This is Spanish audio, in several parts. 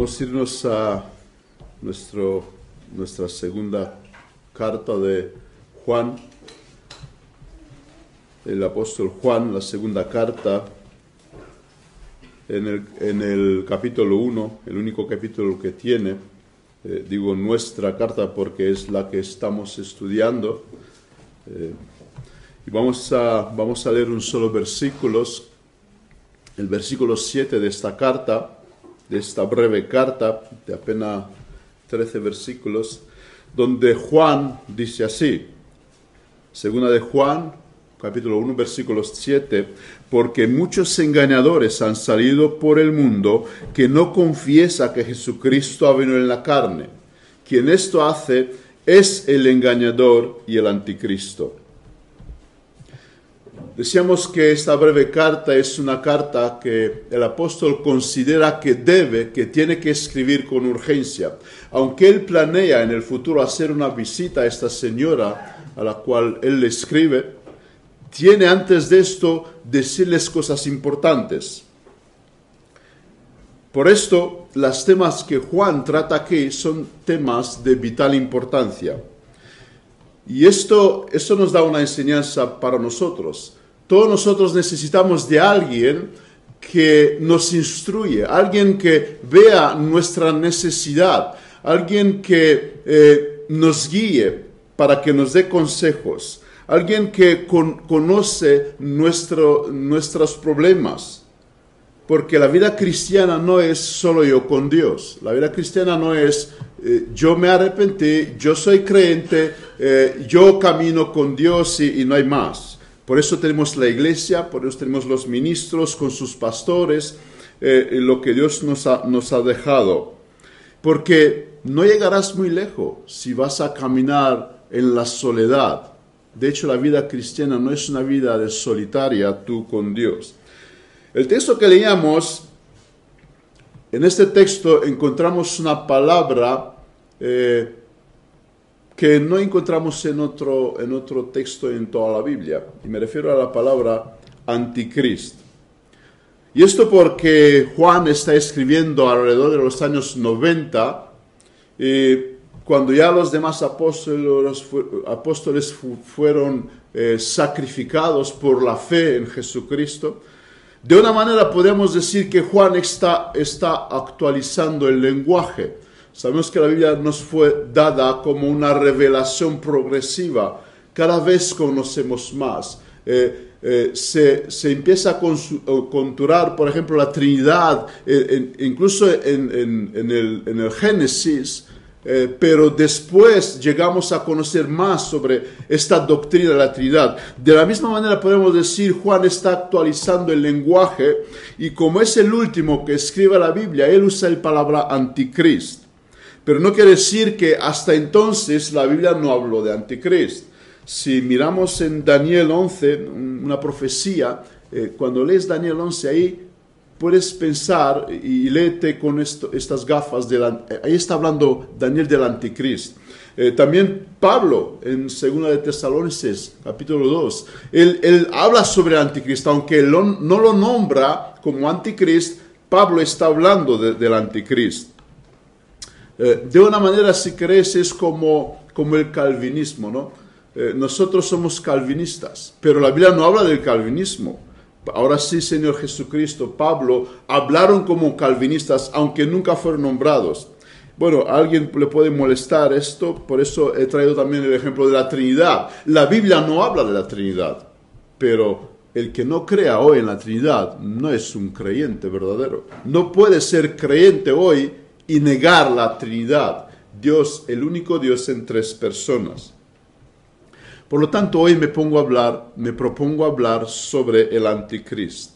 Vamos a irnos a nuestra segunda carta de Juan, el apóstol Juan, la segunda carta, en el capítulo 1, el único capítulo que tiene, digo nuestra carta porque es la que estamos estudiando, y vamos a leer un solo versículo, el versículo 7 de esta carta, de esta breve carta, de apenas 13 versículos, donde Juan dice así, segunda de Juan, capítulo 1, versículo 7, porque muchos engañadores han salido por el mundo que no confiesa que Jesucristo ha venido en la carne. Quien esto hace es el engañador y el anticristo. Decíamos que esta breve carta es una carta que el apóstol considera que tiene que escribir con urgencia. Aunque él planea en el futuro hacer una visita a esta señora a la cual él le escribe, tiene antes de esto decirles cosas importantes. Por esto, los temas que Juan trata aquí son temas de vital importancia. Y esto nos da una enseñanza para nosotros. Todos nosotros necesitamos de alguien que nos instruye, alguien que vea nuestra necesidad, alguien que nos guíe para que nos dé consejos, alguien que conoce nuestros problemas. Porque la vida cristiana no es solo yo con Dios. La vida cristiana no es yo me arrepentí, yo soy creyente, yo camino con Dios y no hay más. Por eso tenemos la iglesia, por eso tenemos los ministros con sus pastores, lo que Dios nos ha dejado. Porque no llegarás muy lejos si vas a caminar en la soledad. De hecho, la vida cristiana no es una vida de solitaria tú con Dios. El texto que leíamos, en este texto encontramos una palabra que no encontramos en otro texto en toda la Biblia. Y me refiero a la palabra anticristo. Y esto porque Juan está escribiendo alrededor de los años 90, cuando ya los demás apóstoles fueron sacrificados por la fe en Jesucristo. De una manera podemos decir que Juan está actualizando el lenguaje. Sabemos que la Biblia nos fue dada como una revelación progresiva. Cada vez conocemos más. Se empieza a conturar, por ejemplo, la Trinidad, incluso en el Génesis, pero después llegamos a conocer más sobre esta doctrina de la Trinidad. De la misma manera podemos decir, Juan está actualizando el lenguaje y como es el último que escribe la Biblia, él usa la palabra anticristo. Pero no quiere decir que hasta entonces la Biblia no habló de anticristo. Si miramos en Daniel 11, una profecía, cuando lees Daniel 11 ahí, puedes pensar y léete con estas gafas. Ahí está hablando Daniel del anticristo. También Pablo, en 2 Tesalonicenses, capítulo 2, él habla sobre el anticristo. Aunque no lo nombra como anticristo, Pablo está hablando del anticristo. De una manera, si crees, es como el calvinismo, ¿no? Nosotros somos calvinistas, pero la Biblia no habla del calvinismo. Ahora sí, Señor Jesucristo, Pablo, hablaron como calvinistas, aunque nunca fueron nombrados. Bueno, a alguien le puede molestar esto, por eso he traído también el ejemplo de la Trinidad. La Biblia no habla de la Trinidad, pero el que no crea hoy en la Trinidad no es un creyente verdadero. No puede ser creyente hoy y negar la Trinidad. Dios, el único Dios en tres personas. Por lo tanto, hoy me propongo hablar sobre el anticristo.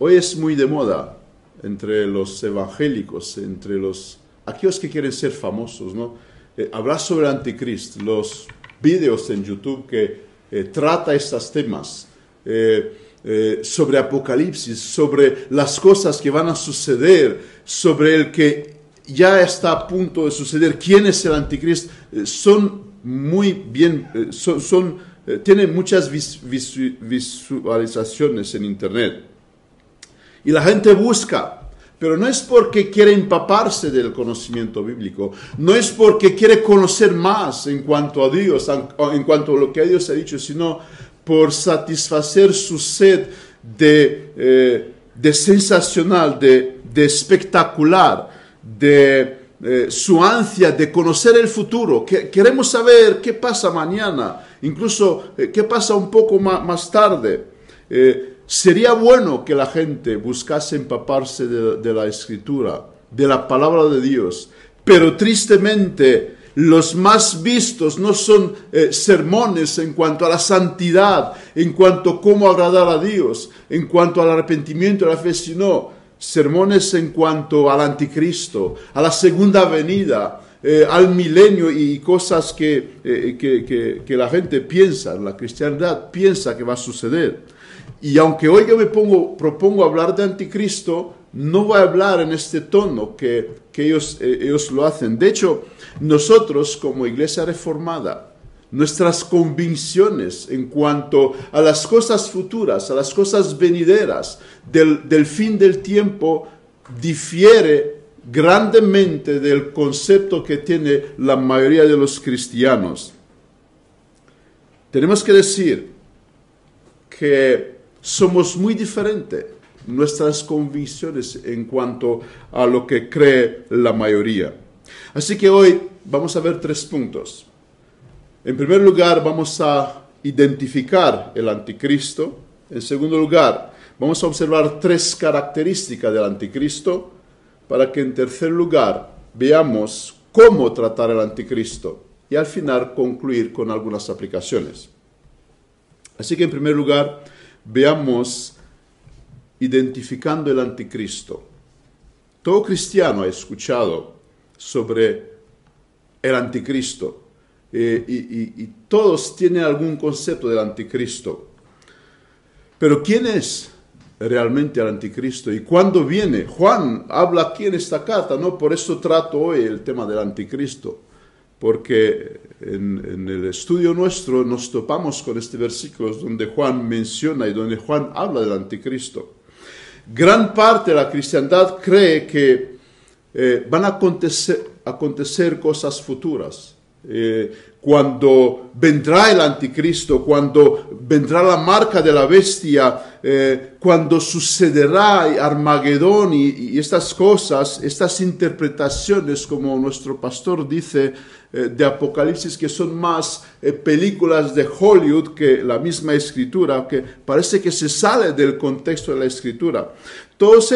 Hoy es muy de moda entre los evangélicos, entre aquellos que quieren ser famosos, ¿no? Hablar sobre el anticristo, los videos en YouTube que trata estos temas, sobre Apocalipsis, sobre las cosas que van a suceder, sobre el que ya está a punto de suceder, quién es el anticristo, tienen muchas visualizaciones en internet. Y la gente busca, Pero no es porque quiere empaparse del conocimiento bíblico, no es porque quiere conocer más en cuanto a Dios, en cuanto a lo que Dios ha dicho, sino por satisfacer su sed de sensacional, de espectacular, de su ansia de conocer el futuro. Queremos saber qué pasa mañana, incluso qué pasa un poco más tarde. Sería bueno que la gente buscase empaparse de la Escritura, de la Palabra de Dios, pero tristemente los más vistos no son sermones en cuanto a la santidad, en cuanto a cómo agradar a Dios, en cuanto al arrepentimiento y la fe, sino sermones en cuanto al anticristo, a la segunda venida, al milenio y cosas que la gente piensa, la cristiandad piensa que va a suceder. Y aunque hoy yo propongo hablar de anticristo, no voy a hablar en este tono que ellos lo hacen. De hecho, nosotros como Iglesia Reformada, nuestras convicciones en cuanto a las cosas futuras, a las cosas venideras del fin del tiempo, difiere grandemente del concepto que tiene la mayoría de los cristianos. Tenemos que decir que somos muy diferentes nuestras convicciones en cuanto a lo que cree la mayoría. Así que hoy vamos a ver tres puntos. En primer lugar, vamos a identificar el anticristo. En segundo lugar, vamos a observar tres características del anticristo, para que en tercer lugar veamos cómo tratar el anticristo y al final concluir con algunas aplicaciones. Así que en primer lugar, veamos identificando el anticristo. Todo cristiano ha escuchado sobre el anticristo y todos tienen algún concepto del anticristo. Pero ¿quién es realmente el anticristo y cuándo viene? Juan habla aquí en esta carta, ¿no? Por eso trato hoy el tema del anticristo, porque en el estudio nuestro nos topamos con este versículo donde Juan menciona y donde Juan habla del anticristo. Gran parte de la cristiandad cree que van a acontecer cosas futuras. Cuando vendrá el anticristo, cuando vendrá la marca de la bestia, cuando sucederá Armagedón y estas cosas, estas interpretaciones, como nuestro pastor dice, de Apocalipsis, que son más películas de Hollywood que la misma Escritura, que parece que se sale del contexto de la Escritura. Todos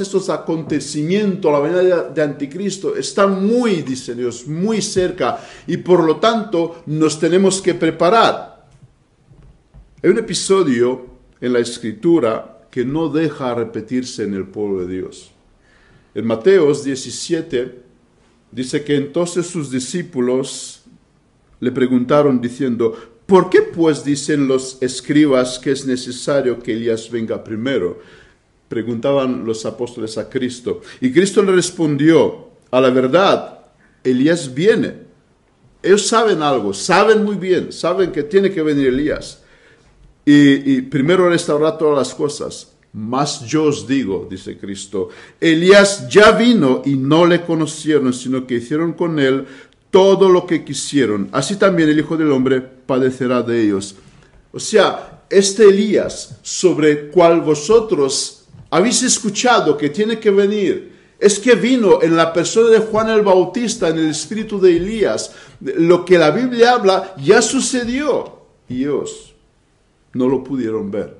estos acontecimientos, la venida de anticristo, están muy diseñados, muy cerca, y por lo tanto nos tenemos que preparar. Hay un episodio en la Escritura que no deja repetirse en el pueblo de Dios. En Mateo 17 dice que entonces sus discípulos le preguntaron diciendo: ¿por qué pues dicen los escribas que es necesario que Elías venga primero? Preguntaban los apóstoles a Cristo. Y Cristo le respondió: a la verdad, Elías viene. Ellos saben algo, saben muy bien, saben que tiene que venir Elías. Y primero restaurar todas las cosas. Mas yo os digo, dice Cristo, Elías ya vino y no le conocieron, sino que hicieron con él todo lo que quisieron. Así también el Hijo del Hombre padecerá de ellos. O sea, este Elías sobre cual vosotros habéis escuchado que tiene que venir, es que vino en la persona de Juan el Bautista, en el espíritu de Elías. Lo que la Biblia habla ya sucedió, y ellos no lo pudieron ver.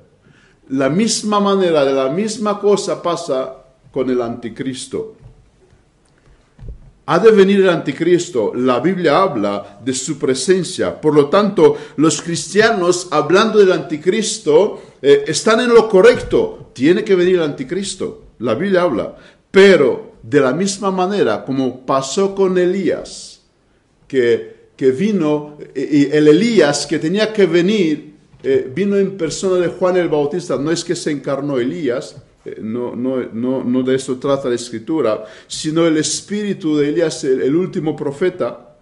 La misma manera, de la misma cosa pasa con el anticristo. Ha de venir el anticristo, la Biblia habla de su presencia. Por lo tanto, los cristianos, hablando del anticristo, están en lo correcto. Tiene que venir el anticristo, la Biblia habla. Pero de la misma manera como pasó con Elías, que vino, y el Elías que tenía que venir, vino en persona de Juan el Bautista. No es que se encarnó Elías, no de eso trata la Escritura, sino el espíritu de Elías, el último profeta.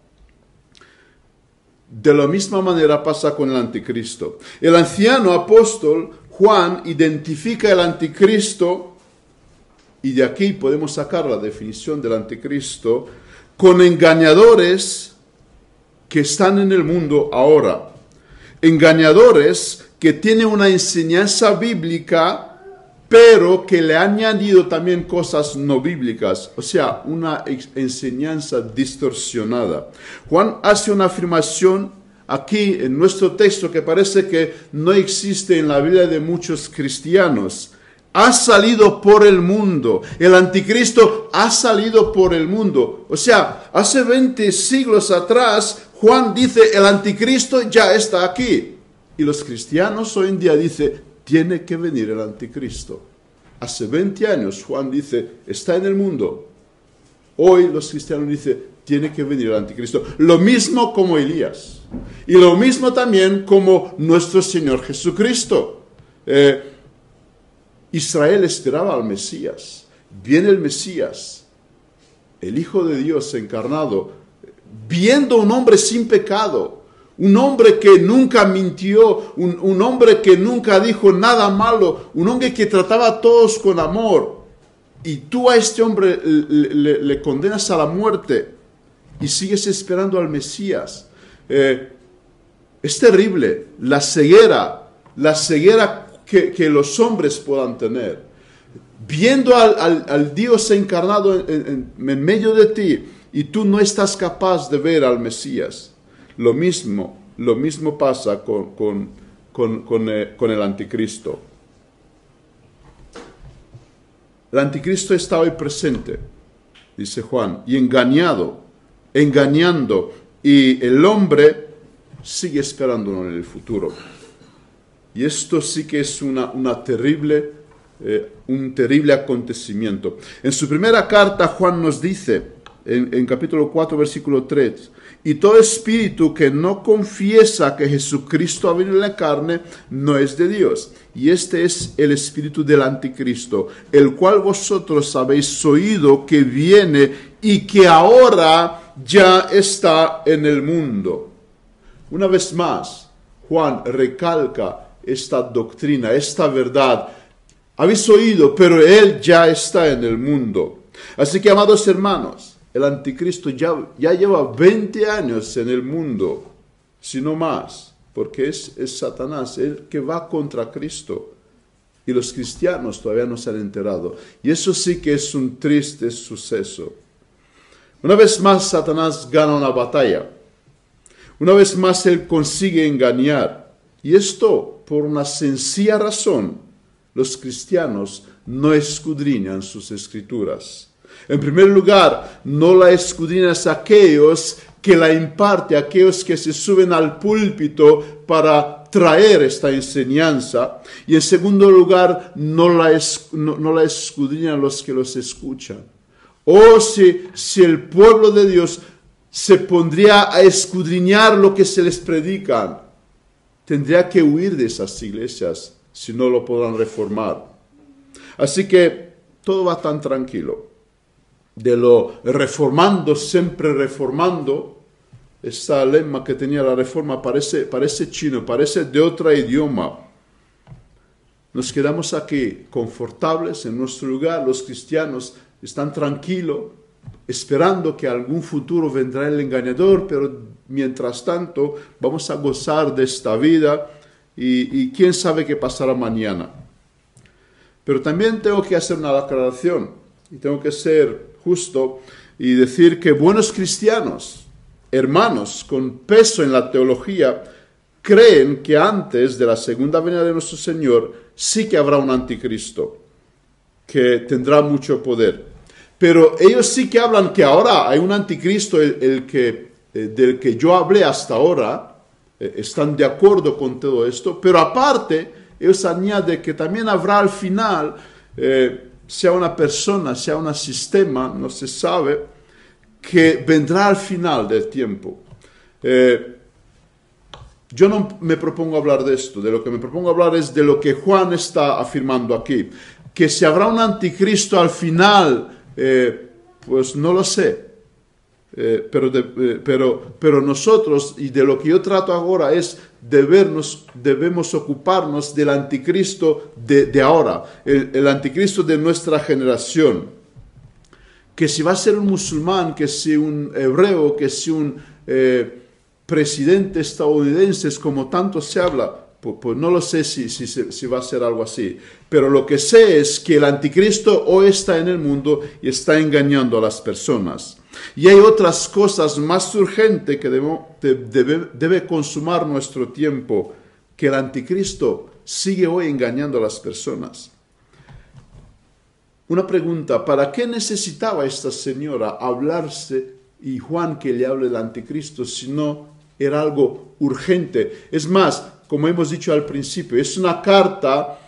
De la misma manera pasa con el anticristo. El anciano apóstol Juan identifica el anticristo y de aquí podemos sacar la definición del anticristo, con engañadores que están en el mundo ahora. Engañadores que tienen una enseñanza bíblica, pero que le han añadido también cosas no bíblicas. O sea, una enseñanza distorsionada. Juan hace una afirmación aquí en nuestro texto que parece que no existe en la vida de muchos cristianos. Ha salido por el mundo. El anticristo ha salido por el mundo. O sea, hace 20 siglos atrás, Juan dice, el anticristo ya está aquí. Y los cristianos hoy en día dicen, tiene que venir el anticristo. Hace 20 años, Juan dice, está en el mundo. Hoy los cristianos dicen, tiene que venir el anticristo. Lo mismo como Elías. Y lo mismo también como nuestro Señor Jesucristo. Israel esperaba al Mesías. Viene el Mesías, el Hijo de Dios encarnado, viendo un hombre sin pecado, un hombre que nunca mintió, un hombre que nunca dijo nada malo, un hombre que trataba a todos con amor. Y tú a este hombre le condenas a la muerte y sigues esperando al Mesías. Es terrible la ceguera que los hombres puedan tener, viendo al Dios encarnado en medio de ti, y tú no estás capaz de ver al Mesías. Lo mismo pasa con el anticristo. El anticristo está hoy presente, dice Juan, y engañando, y el hombre sigue esperándolo en el futuro. Y esto sí que es un terrible acontecimiento. En su primera carta, Juan nos dice, en capítulo 4, versículo 3, y todo espíritu que no confiesa que Jesucristo ha venido en la carne, no es de Dios. Y este es el espíritu del anticristo, el cual vosotros habéis oído que viene y que ahora ya está en el mundo. Una vez más, Juan recalca esta doctrina, esta verdad. Habéis oído, pero él ya está en el mundo. Así que, amados hermanos, el anticristo ya lleva 20 años en el mundo, si no más, porque es Satanás, el que va contra Cristo. Y los cristianos todavía no se han enterado. Y eso sí que es un triste suceso. Una vez más, Satanás gana una batalla. Una vez más, él consigue engañar. Y esto, por una sencilla razón, los cristianos no escudriñan sus escrituras. En primer lugar, no la escudriñas aquellos que la imparten, aquellos que se suben al púlpito para traer esta enseñanza. Y en segundo lugar, no la escudriñan los que los escuchan. O si el pueblo de Dios se pondría a escudriñar lo que se les predican, tendría que huir de esas iglesias si no lo podrán reformar. Así que todo va tan tranquilo. De lo reformando, siempre reformando, esta lema que tenía la Reforma parece chino, parece de otro idioma. Nos quedamos aquí confortables en nuestro lugar. Los cristianos están tranquilos, esperando que algún futuro vendrá el engañador, pero mientras tanto vamos a gozar de esta vida y quién sabe qué pasará mañana. Pero también tengo que hacer una aclaración y tengo que ser justo y decir que buenos cristianos, hermanos con peso en la teología, creen que antes de la segunda venida de nuestro Señor sí que habrá un anticristo que tendrá mucho poder. Pero ellos sí que hablan que ahora hay un anticristo, del que yo hablé hasta ahora. Están de acuerdo con todo esto, pero aparte, ellos añaden que también habrá al final, sea una persona, sea un sistema, no se sabe, que vendrá al final del tiempo. Yo no me propongo hablar de esto. De lo que me propongo hablar es de lo que Juan está afirmando aquí. Que si habrá un anticristo al final, pues no lo sé. Pero nosotros, y de lo que yo trato ahora, es debemos ocuparnos del anticristo de ahora, el anticristo de nuestra generación. Que si va a ser un musulmán, que si un hebreo, que si un presidente estadounidense, como tanto se habla, pues no lo sé si va a ser algo así. Pero lo que sé es que el anticristo hoy está en el mundo y está engañando a las personas. Y hay otras cosas más urgentes que debe consumar nuestro tiempo, que el anticristo sigue hoy engañando a las personas. Una pregunta: ¿para qué necesitaba esta señora hablarse y Juan que le hable del anticristo si no era algo urgente? Es más, como hemos dicho al principio, es una carta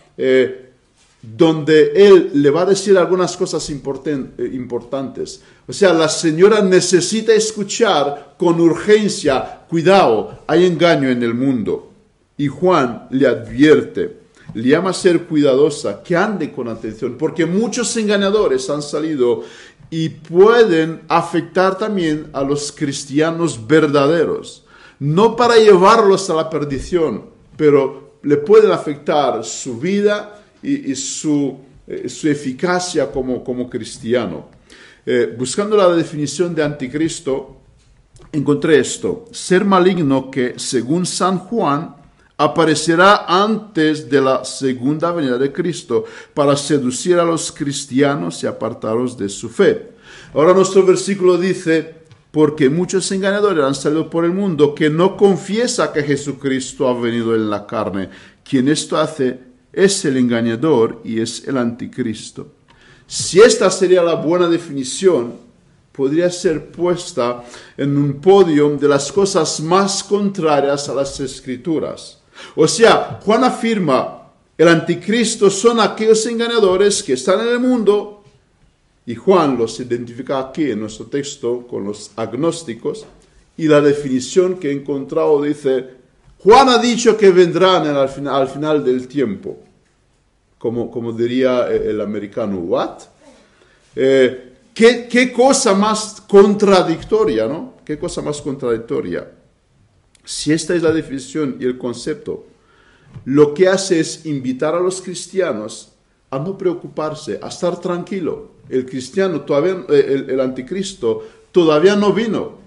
donde él le va a decir algunas cosas importantes. O sea, la señora necesita escuchar con urgencia: cuidado, hay engaño en el mundo. Y Juan le advierte, le llama a ser cuidadosa, que ande con atención, porque muchos engañadores han salido y pueden afectar también a los cristianos verdaderos. No para llevarlos a la perdición, pero le pueden afectar su vida y su eficacia como cristiano. Buscando la definición de anticristo, encontré esto: ser maligno que, según San Juan, aparecerá antes de la segunda venida de Cristo para seducir a los cristianos y apartarlos de su fe. Ahora nuestro versículo dice: porque muchos engañadores han salido por el mundo que no confiesa que Jesucristo ha venido en la carne. Quien esto hace es el engañador y es el anticristo. Si esta sería la buena definición, podría ser puesta en un podio de las cosas más contrarias a las Escrituras. O sea, Juan afirma: el anticristo son aquellos engañadores que están en el mundo. Y Juan los identifica aquí en nuestro texto con los agnósticos. Y la definición que he encontrado dice: Juan ha dicho que vendrán al final del tiempo. Como diría el americano, ¿what? ¿Qué cosa más contradictoria, no? ¿Qué cosa más contradictoria? Si esta es la definición y el concepto, lo que hace es invitar a los cristianos a no preocuparse, a estar tranquilo. El cristiano todavía, el anticristo todavía no vino,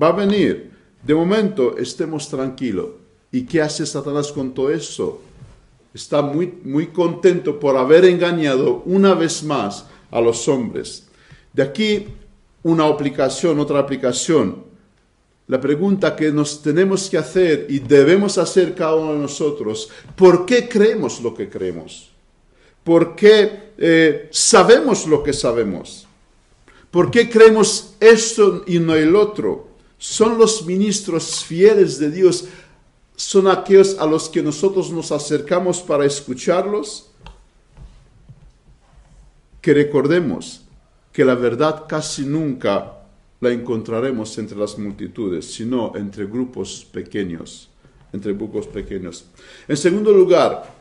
va a venir. De momento estemos tranquilos. ¿Y qué hace Satanás con todo eso? Está muy contento por haber engañado una vez más a los hombres. De aquí otra aplicación. La pregunta que nos tenemos que hacer y debemos hacer cada uno de nosotros: ¿por qué creemos lo que creemos? ¿Por qué sabemos lo que sabemos? ¿Por qué creemos esto y no el otro? Son los ministros fieles de Dios, son aquellos a los que nosotros nos acercamos para escucharlos. Que recordemos que la verdad casi nunca la encontraremos entre las multitudes, sino entre grupos pequeños. En segundo lugar,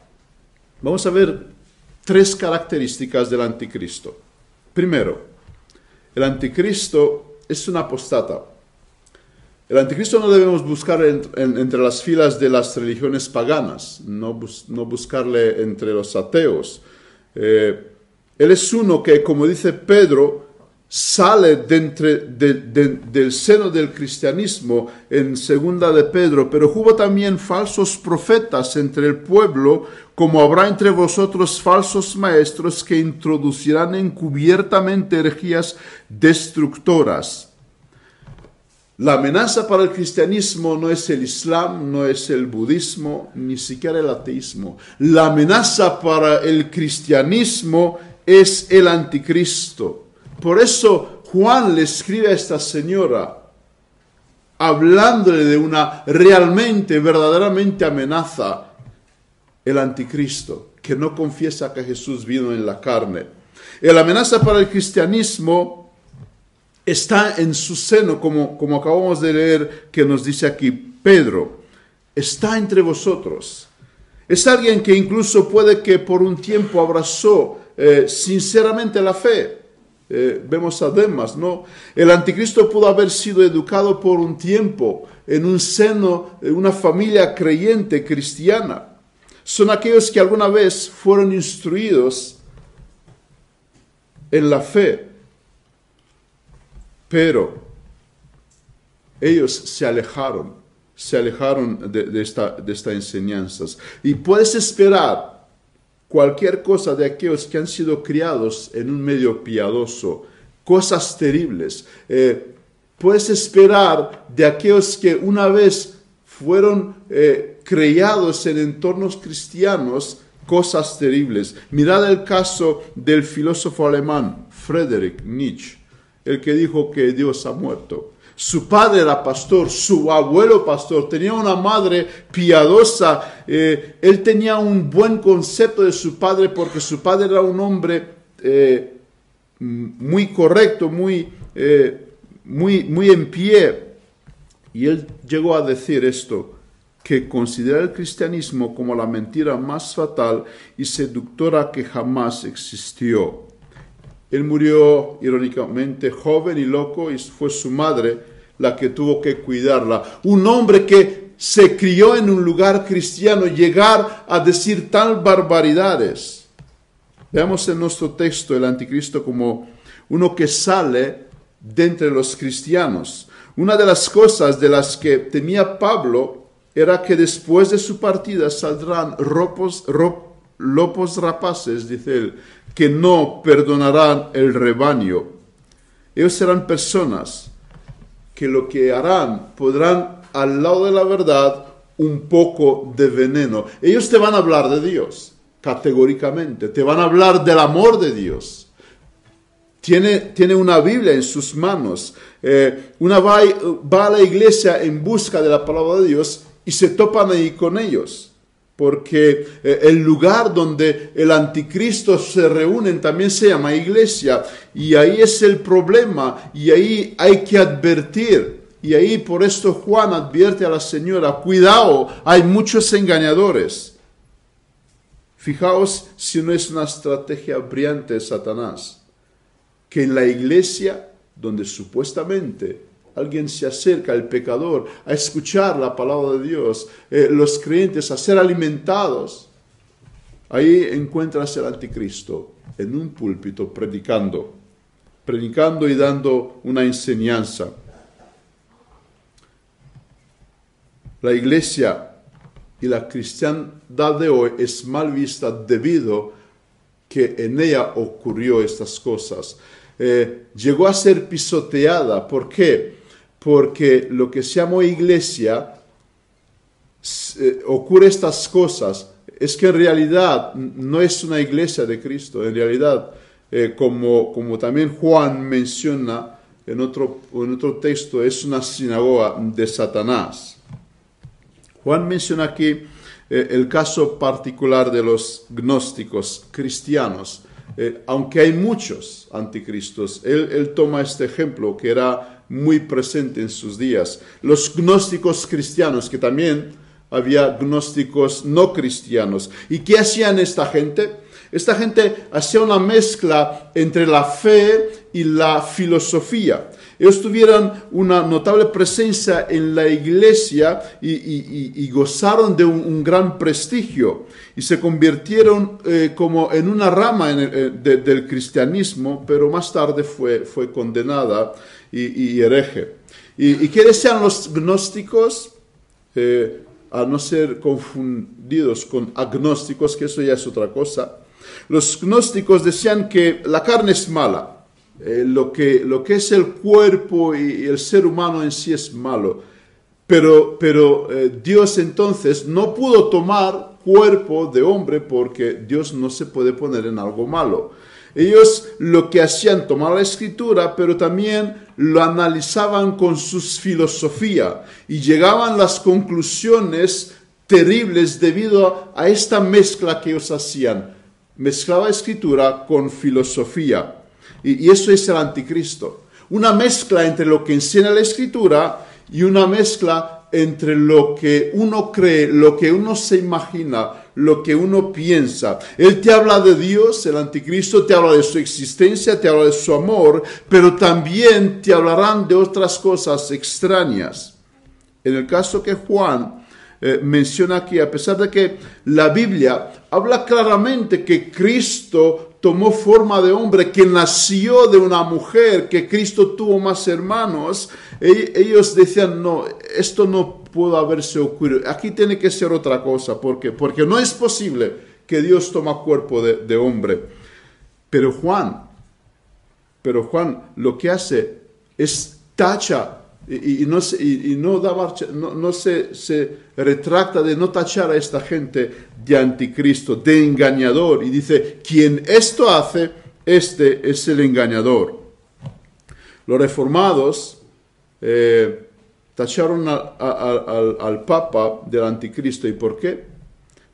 vamos a ver tres características del anticristo. Primero, el anticristo es un apóstata. El anticristo no debemos buscar entre las filas de las religiones paganas, no buscarle entre los ateos. Él es uno que, como dice Pedro, sale del seno del cristianismo en segunda de Pedro. Pero hubo también falsos profetas entre el pueblo, como habrá entre vosotros falsos maestros que introducirán encubiertamente herejías destructoras. La amenaza para el cristianismo no es el islam, no es el budismo, ni siquiera el ateísmo. La amenaza para el cristianismo es el anticristo. Por eso Juan le escribe a esta señora hablándole de una verdaderamente amenaza: el anticristo, que no confiesa que Jesús vino en la carne. La amenaza para el cristianismo está en su seno, como acabamos de leer que nos dice aquí Pedro. Está entre vosotros. Es alguien que incluso puede que por un tiempo abrazó sinceramente la fe, vemos a Demas, ¿no? El anticristo pudo haber sido educado por un tiempo en un seno de una familia creyente cristiana. Son aquellos que alguna vez fueron instruidos en la fe, pero ellos se alejaron de estas enseñanzas. Y puedes esperar cualquier cosa de aquellos que han sido criados en un medio piadoso, cosas terribles. Puedes esperar de aquellos que una vez fueron criados en entornos cristianos, cosas terribles. Mirad el caso del filósofo alemán Friedrich Nietzsche, el que dijo que Dios ha muerto. Su padre era pastor, su abuelo pastor, tenía una madre piadosa. Él tenía un buen concepto de su padre porque su padre era un hombre muy correcto, muy en pie. Y él llegó a decir esto, que considera el cristianismo como la mentira más fatal y seductora que jamás existió. Él murió irónicamente joven y loco, y fue su madre la que tuvo que cuidarla. Un hombre que se crió en un lugar cristiano, llegar a decir tal barbaridades. Veamos en nuestro texto el anticristo como uno que sale de entre los cristianos. Una de las cosas de las que temía Pablo era que después de su partida saldrán lobos rapaces, dice él, que no perdonarán el rebaño. Ellos serán personas que lo que harán, podrán al lado de la verdad un poco de veneno. Ellos te van a hablar de Dios, categóricamente. Te van a hablar del amor de Dios. Tiene una Biblia en sus manos. Va a la iglesia en busca de la palabra de Dios y se topan ahí con ellos. Porque el lugar donde el anticristo se reúnen también se llama iglesia. Y ahí es el problema. Y ahí hay que advertir. Y ahí por esto Juan advierte a la señora, cuidado, hay muchos engañadores. Fijaos si no es una estrategia brillante de Satanás. Que en la iglesia, donde supuestamente alguien se acerca, el pecador, a escuchar la palabra de Dios, los creyentes a ser alimentados. Ahí encuentras el anticristo en un púlpito predicando y dando una enseñanza. La iglesia y la cristiandad de hoy es mal vista debido que en ella ocurrió estas cosas. Llegó a ser pisoteada. ¿Por qué? Porque lo que se llama iglesia ocurre estas cosas. Es que en realidad no es una iglesia de Cristo. En realidad, como también Juan menciona en otro texto, es una sinagoga de Satanás. Juan menciona aquí el caso particular de los gnósticos cristianos. Aunque hay muchos anticristos, él toma este ejemplo que era muy presente en sus días. Los gnósticos cristianos, que también había gnósticos no cristianos. ¿Y qué hacían esta gente? Esta gente hacía una mezcla entre la fe y la filosofía. Ellos tuvieron una notable presencia en la iglesia y gozaron de un gran prestigio. Y se convirtieron como en una rama del cristianismo, pero más tarde fue condenada y hereje. ¿Y qué desean los gnósticos? A no ser confundidos con agnósticos, que eso ya es otra cosa. Los gnósticos decían que la carne es mala. Lo que es el cuerpo y el ser humano en sí es malo. Pero Dios entonces no pudo tomar cuerpo de hombre porque Dios no se puede poner en algo malo. Ellos lo que hacían, tomar la escritura, pero también lo analizaban con sus filosofías y llegaban a las conclusiones terribles debido a esta mezcla que ellos hacían. Mezclaba escritura con filosofía. Y eso es el anticristo. Una mezcla entre lo que enseña la escritura y una mezcla entre lo que uno cree, lo que uno se imagina, lo que uno piensa. Él te habla de Dios, el anticristo te habla de su existencia, te habla de su amor, pero también te hablarán de otras cosas extrañas. En el caso que Juan menciona aquí, a pesar de que la Biblia habla claramente que Cristo tomó forma de hombre, que nació de una mujer, que Cristo tuvo más hermanos, ellos decían, no, esto no pudo haberse ocurrido, aquí tiene que ser otra cosa, porque no es posible que Dios toma cuerpo de hombre. Pero Juan lo que hace es tacha, y no se retracta de no tachar a esta gente de anticristo, de engañador, y dice, quien esto hace, este es el engañador. Los reformados tacharon al Papa del anticristo. ¿Y por qué?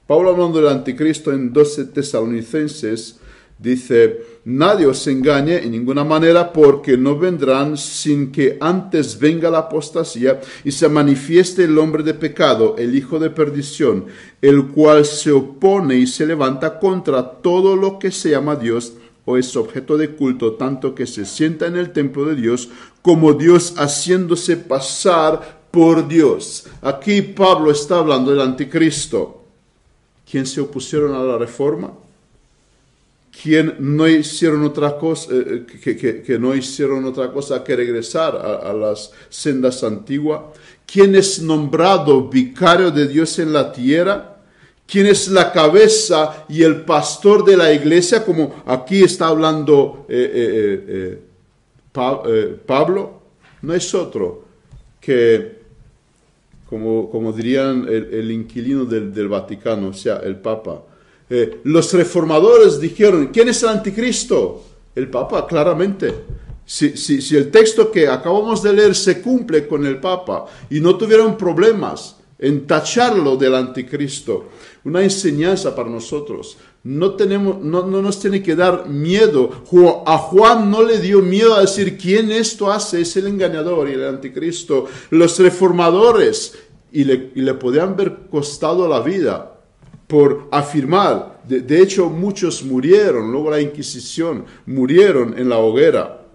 Pablo, hablando del anticristo en 12 Tesalonicenses, dice, nadie os engañe en ninguna manera, porque no vendrán sin que antes venga la apostasía y se manifieste el hombre de pecado, el hijo de perdición, el cual se opone y se levanta contra todo lo que se llama Dios o es objeto de culto, tanto que se sienta en el templo de Dios como Dios, haciéndose pasar por Dios. Aquí Pablo está hablando del anticristo. ¿Quién se opusieron a la reforma? Quien no hicieron otra cosa que regresar a las sendas antiguas. Quien es nombrado vicario de Dios en la tierra. Quien es la cabeza y el pastor de la iglesia, como aquí está hablando Pablo. No es otro que, como dirían el inquilino del Vaticano, o sea, el Papa. Los reformadores dijeron, ¿quién es el anticristo? El Papa, claramente. Si el texto que acabamos de leer se cumple con el Papa, y no tuvieron problemas en tacharlo del anticristo. Una enseñanza para nosotros. No nos tiene que dar miedo. A Juan no le dio miedo a decir, ¿quién esto hace? Es el engañador y el anticristo. Los reformadores, y le podían haber costado la vida por afirmar. De hecho, muchos murieron, luego la Inquisición, murieron en la hoguera.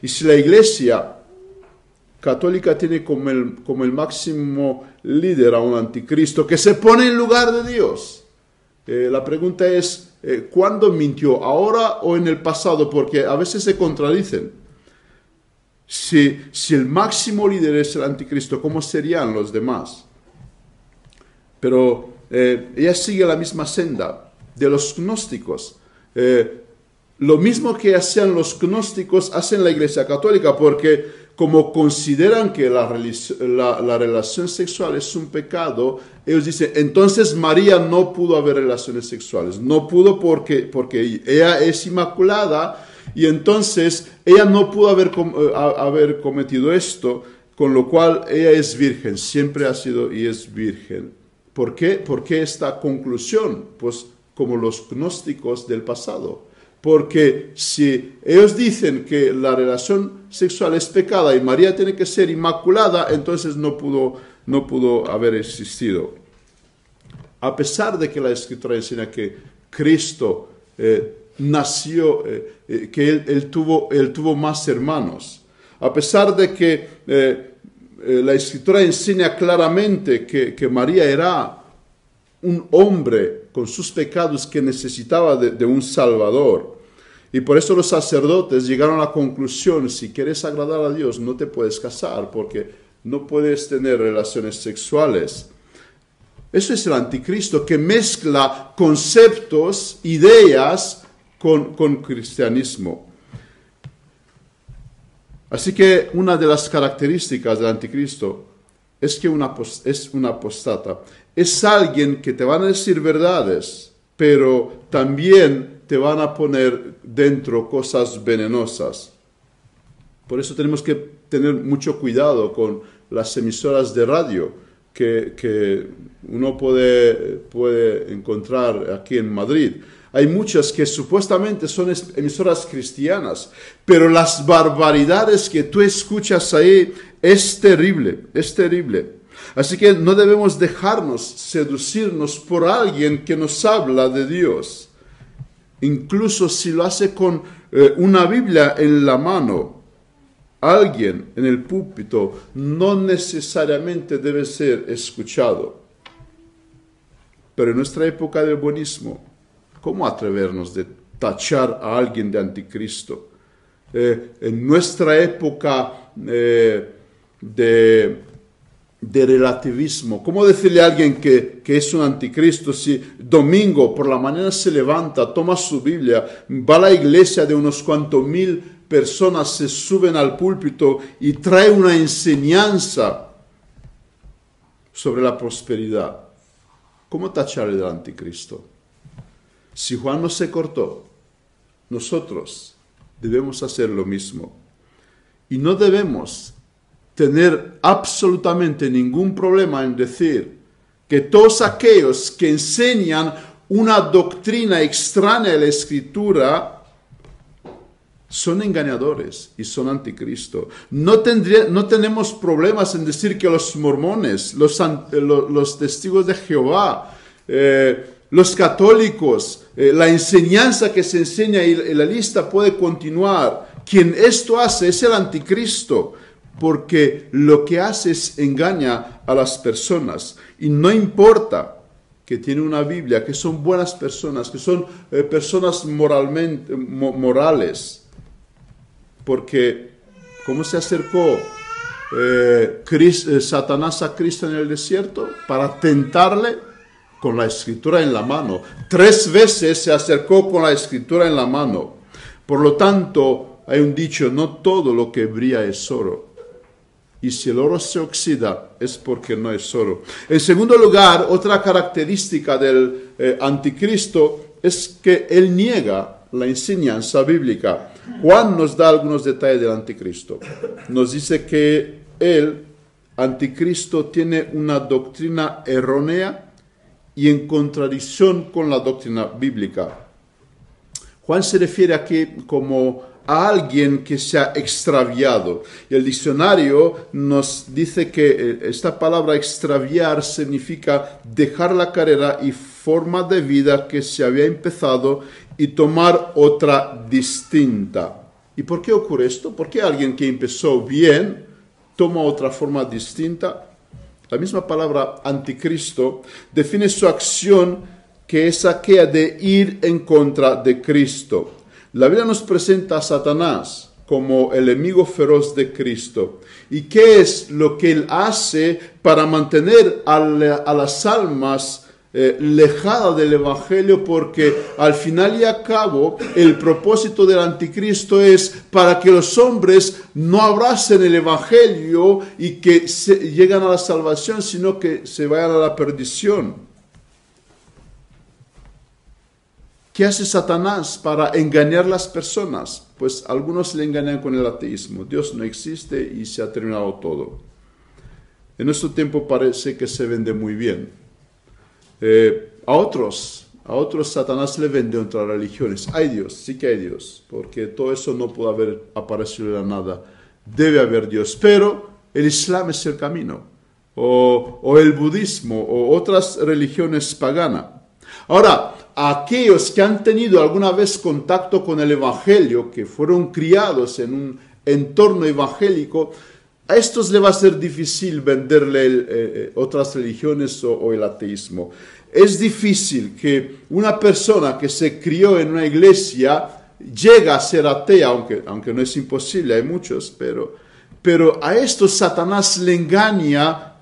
Y si la Iglesia Católica tiene como el máximo líder a un anticristo que se pone en lugar de Dios, la pregunta es, ¿cuándo mintió? ¿Ahora o en el pasado? Porque a veces se contradicen. Si el máximo líder es el anticristo, ¿cómo serían los demás? Pero ella sigue la misma senda de los gnósticos. Lo mismo que hacían los gnósticos hacen la Iglesia Católica, porque como consideran que la relación sexual es un pecado, ellos dicen, entonces María no pudo haber relaciones sexuales, no pudo porque ella es inmaculada, y entonces ella no pudo haber cometido esto, con lo cual ella es virgen, siempre ha sido y es virgen. ¿Por qué? ¿Por qué esta conclusión? Pues como los gnósticos del pasado. Porque si ellos dicen que la relación sexual es pecado y María tiene que ser inmaculada, entonces no pudo haber existido. A pesar de que la Escritura enseña que Cristo nació, que él tuvo más hermanos. A pesar de que la Escritura enseña claramente que María era un hombre con sus pecados que necesitaba de un Salvador. Y por eso los sacerdotes llegaron a la conclusión, si quieres agradar a Dios, no te puedes casar, porque no puedes tener relaciones sexuales. Eso es el anticristo, que mezcla conceptos, ideas con cristianismo. Así que una de las características del anticristo es que es una apostata. Es alguien que te van a decir verdades, pero también te van a poner dentro cosas venenosas. Por eso tenemos que tener mucho cuidado con las emisoras de radio que uno puede encontrar aquí en Madrid. Hay muchas que supuestamente son emisoras cristianas, pero las barbaridades que tú escuchas ahí es terrible, es terrible. Así que no debemos dejarnos seducirnos por alguien que nos habla de Dios, incluso si lo hace con una Biblia en la mano. Alguien en el púlpito no necesariamente debe ser escuchado. Pero en nuestra época del buenismo, ¿cómo atrevernos de tachar a alguien de anticristo? En nuestra época de relativismo, ¿cómo decirle a alguien que es un anticristo si domingo por la mañana se levanta, toma su Biblia, va a la iglesia de unos cuantos mil personas, se suben al púlpito y trae una enseñanza sobre la prosperidad? ¿Cómo tacharle del anticristo? Si Juan no se cortó, nosotros debemos hacer lo mismo. Y no debemos tener absolutamente ningún problema en decir que todos aquellos que enseñan una doctrina extraña a la Escritura son engañadores y son anticristo. No tenemos problemas en decir que los mormones, los testigos de Jehová, los católicos, la enseñanza que se enseña y la lista puede continuar. Quien esto hace es el anticristo, porque lo que hace es engaña a las personas. Y no importa que tiene una Biblia, que son buenas personas, que son personas morales. Porque, ¿cómo se acercó Satanás a Cristo en el desierto? Para tentarle. Con la escritura en la mano. 3 veces se acercó con la escritura en la mano. Por lo tanto, hay un dicho: no todo lo que brilla es oro. Y si el oro se oxida, es porque no es oro. En segundo lugar, otra característica del anticristo es que él niega la enseñanza bíblica. Juan nos da algunos detalles del anticristo. Nos dice que el anticristo tiene una doctrina errónea y en contradicción con la doctrina bíblica. Juan se refiere aquí como a alguien que se ha extraviado. Y el diccionario nos dice que esta palabra extraviar significa dejar la carrera y forma de vida que se había empezado y tomar otra distinta. ¿Y por qué ocurre esto? ¿Por qué alguien que empezó bien toma otra forma distinta? La misma palabra anticristo define su acción, que es aquella de ir en contra de Cristo. La Biblia nos presenta a Satanás como el enemigo feroz de Cristo. ¿Y qué es lo que él hace para mantener a las almas lejadas del Evangelio? Porque al final y al cabo, el propósito del anticristo es para que los hombres no abracen el Evangelio y que lleguen a la salvación, sino que se vayan a la perdición. ¿Qué hace Satanás para engañar a las personas? Pues algunos le engañan con el ateísmo. Dios no existe y se ha terminado todo. En nuestro tiempo parece que se vende muy bien. A otros Satanás le vende otras religiones. Hay Dios, sí que hay Dios, porque todo eso no puede haber aparecido de la nada. Debe haber Dios, pero el Islam es el camino, o el budismo, o otras religiones paganas. Ahora, aquellos que han tenido alguna vez contacto con el Evangelio, que fueron criados en un entorno evangélico, a estos le va a ser difícil venderle otras religiones o el ateísmo. Es difícil que una persona que se crió en una iglesia llegue a ser atea, aunque no es imposible, hay muchos, pero a estos Satanás le engaña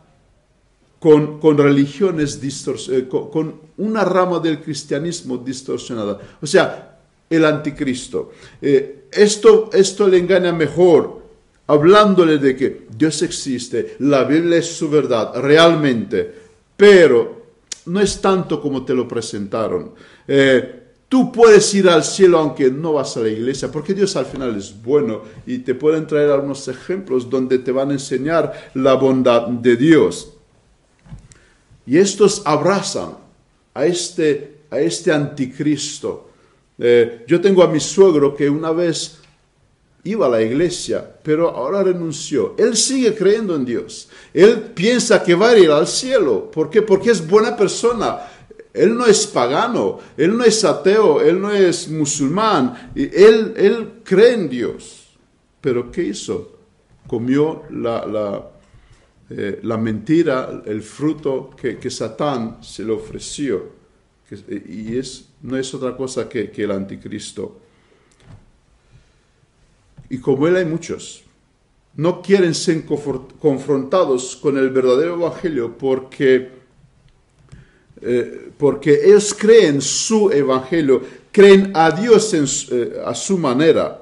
con religiones distorsionadas, con una rama del cristianismo distorsionada. O sea, el anticristo. Esto le engaña mejor, hablándole de que Dios existe, la Biblia es su verdad, realmente, pero no es tanto como te lo presentaron. Tú puedes ir al cielo aunque no vas a la iglesia, porque Dios al final es bueno, y te pueden traer algunos ejemplos donde te van a enseñar la bondad de Dios. Y estos abrazan a este anticristo. Yo tengo a mi suegro que una vez iba a la iglesia, pero ahora renunció. Él sigue creyendo en Dios. Él piensa que va a ir al cielo. ¿Por qué? Porque es buena persona. Él no es pagano, él no es ateo, él no es musulmán. Él cree en Dios. ¿Pero qué hizo? Comió la mentira, el fruto que Satán se le ofreció. Y no es otra cosa que el anticristo. Y como él hay muchos, no quieren ser confrontados con el verdadero evangelio porque ellos creen su evangelio, creen a Dios a su manera.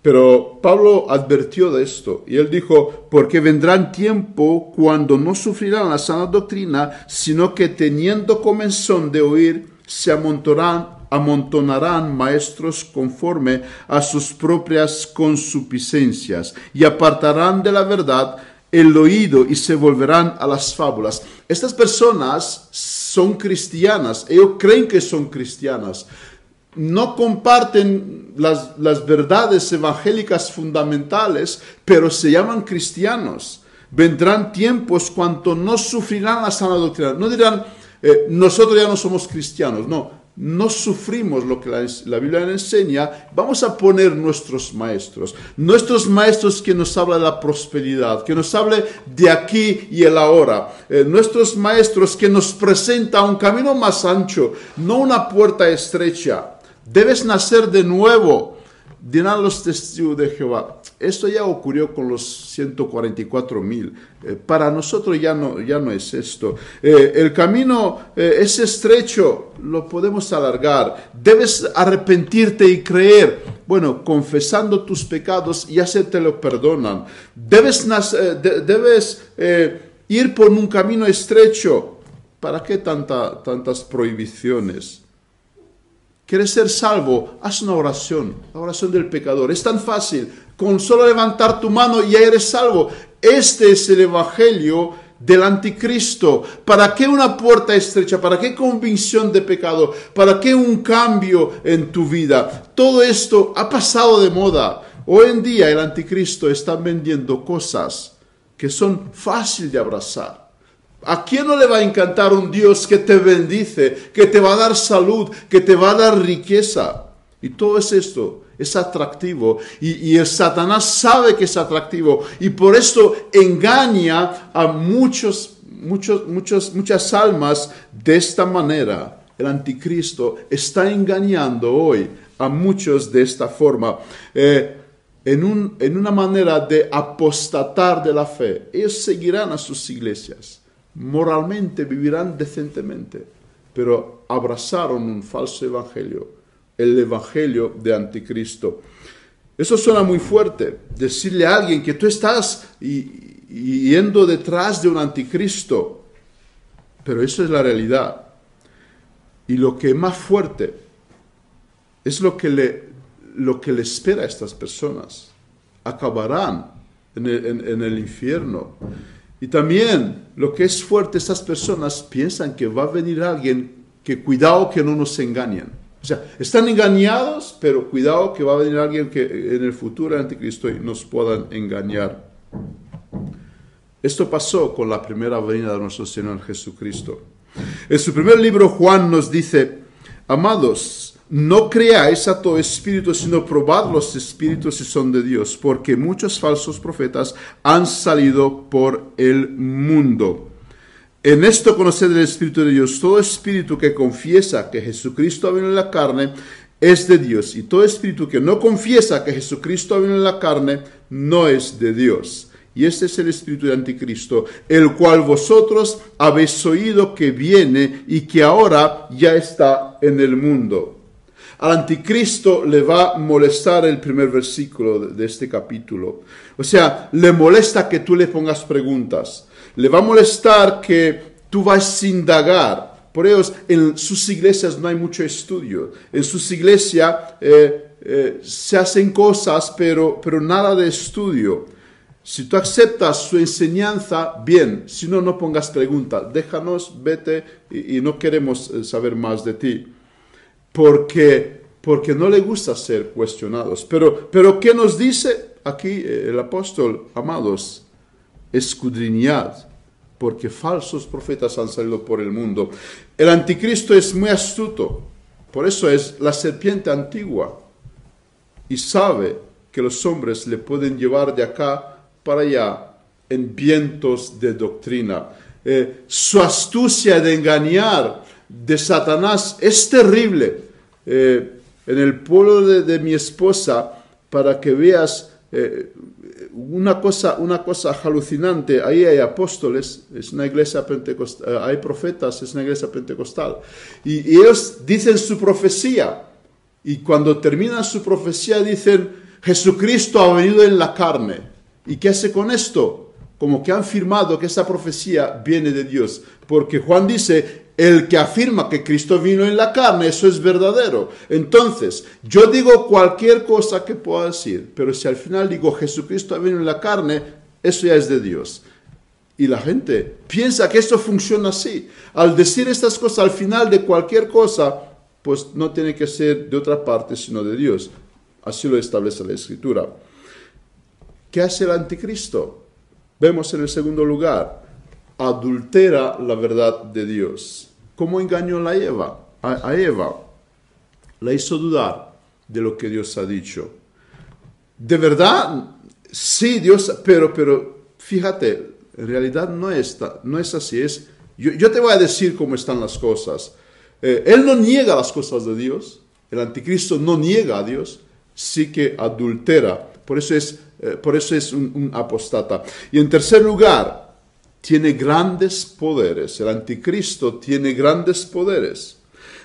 Pero Pablo advirtió de esto y él dijo, porque vendrán tiempo cuando no sufrirán la sana doctrina, sino que teniendo comenzón de oír, se amontonarán maestros conforme a sus propias concupiscencias y apartarán de la verdad el oído y se volverán a las fábulas. Estas personas son cristianas, ellos creen que son cristianas, no comparten las verdades evangélicas fundamentales, pero se llaman cristianos. Vendrán tiempos cuando no sufrirán la sana doctrina. No dirán, nosotros ya no somos cristianos, no sufrimos lo que la Biblia enseña, vamos a poner nuestros maestros que nos habla de la prosperidad, que nos hable de aquí y el ahora, nuestros maestros que nos presenta un camino más ancho, no una puerta estrecha. Debes nacer de nuevo, dirán los testigos de Jehová. Esto ya ocurrió con los 144,000. Para nosotros ya no es esto. El camino es estrecho, lo podemos alargar. Debes arrepentirte y creer. Bueno, confesando tus pecados ya se te lo perdonan. Debes ir por un camino estrecho. ¿Para qué tantas prohibiciones? ¿Quieres ser salvo? Haz una oración, la oración del pecador. Es tan fácil, con solo levantar tu mano y ya eres salvo. Este es el evangelio del anticristo. ¿Para qué una puerta estrecha? ¿Para qué convicción de pecado? ¿Para qué un cambio en tu vida? Todo esto ha pasado de moda. Hoy en día el anticristo está vendiendo cosas que son fáciles de abrazar. ¿A quién no le va a encantar un Dios que te bendice, que te va a dar salud, que te va a dar riqueza? Y todo es esto, es atractivo. Y el Satanás sabe que es atractivo. Y por esto engaña a muchas almas de esta manera. El anticristo está engañando hoy a muchos de esta forma. En una manera de apostatar de la fe. Ellos seguirán a sus iglesias. Moralmente vivirán decentemente, pero abrazaron un falso evangelio, el evangelio de anticristo. Eso suena muy fuerte, decirle a alguien que tú estás yendo detrás de un anticristo, pero eso es la realidad. Y lo que es más fuerte es lo que le espera a estas personas. Acabarán en el infierno. Y también, lo que es fuerte, estas personas piensan que va a venir alguien que cuidado que no nos engañen. O sea, están engañados, pero cuidado que va a venir alguien que en el futuro el anticristo nos puedan engañar. Esto pasó con la primera venida de nuestro Señor Jesucristo. En su primer libro, Juan nos dice, amados, no creáis a todo espíritu, sino probad los espíritus si son de Dios, porque muchos falsos profetas han salido por el mundo. En esto conoced el Espíritu de Dios. Todo espíritu que confiesa que Jesucristo ha venido en la carne es de Dios, y todo espíritu que no confiesa que Jesucristo ha venido en la carne no es de Dios. Y este es el espíritu de anticristo, el cual vosotros habéis oído que viene y que ahora ya está en el mundo. Al anticristo le va a molestar el primer versículo de este capítulo. O sea, le molesta que tú le pongas preguntas. Le va a molestar que tú vas a indagar. Por ellos, en sus iglesias no hay mucho estudio. En sus iglesias se hacen cosas, pero nada de estudio. Si tú aceptas su enseñanza, bien. Si no, no pongas preguntas. Déjanos, vete y no queremos saber más de ti. Porque porque no le gusta ser cuestionados. Pero ¿qué nos dice aquí el apóstol, amados? Escudriñad, porque falsos profetas han salido por el mundo. El anticristo es muy astuto, por eso es la serpiente antigua, y sabe que los hombres le pueden llevar de acá para allá en vientos de doctrina. Su astucia de engañar de Satanás es terrible. En el pueblo de mi esposa, para que veas una cosa alucinante, ahí hay apóstoles, es una iglesia pentecostal, hay profetas, es una iglesia pentecostal, y ellos dicen su profecía, y cuando terminan su profecía dicen: Jesucristo ha venido en la carne. ¿Y qué hace con esto? Como que han afirmado que esa profecía viene de Dios, porque Juan dice: el que afirma que Cristo vino en la carne, eso es verdadero. Entonces, yo digo cualquier cosa que pueda decir, pero si al final digo Jesucristo vino en la carne, eso ya es de Dios. Y la gente piensa que esto funciona así. Al decir estas cosas al final de cualquier cosa, pues no tiene que ser de otra parte, sino de Dios. Así lo establece la Escritura. ¿Qué hace el anticristo? Vemos en el segundo lugar: adultera la verdad de Dios. ¿Cómo engañó a Eva? La hizo dudar de lo que Dios ha dicho. De verdad, sí, Dios, pero fíjate, en realidad no es así. Es, yo te voy a decir cómo están las cosas. Él no niega las cosas de Dios, el anticristo no niega a Dios, sí que adultera. Por eso es un apóstata. Y en tercer lugar, tiene grandes poderes. El anticristo tiene grandes poderes.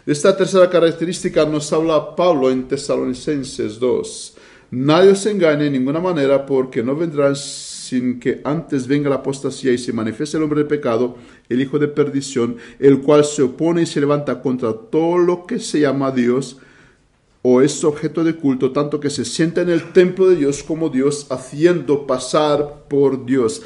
De esta tercera característica nos habla Pablo en Tesalonicenses 2. Nadie os engañe en ninguna manera, porque no vendrán sin que antes venga la apostasía y se manifieste el hombre de pecado, el hijo de perdición, el cual se opone y se levanta contra todo lo que se llama Dios o es objeto de culto, tanto que se sienta en el templo de Dios como Dios, haciendo pasar por Dios.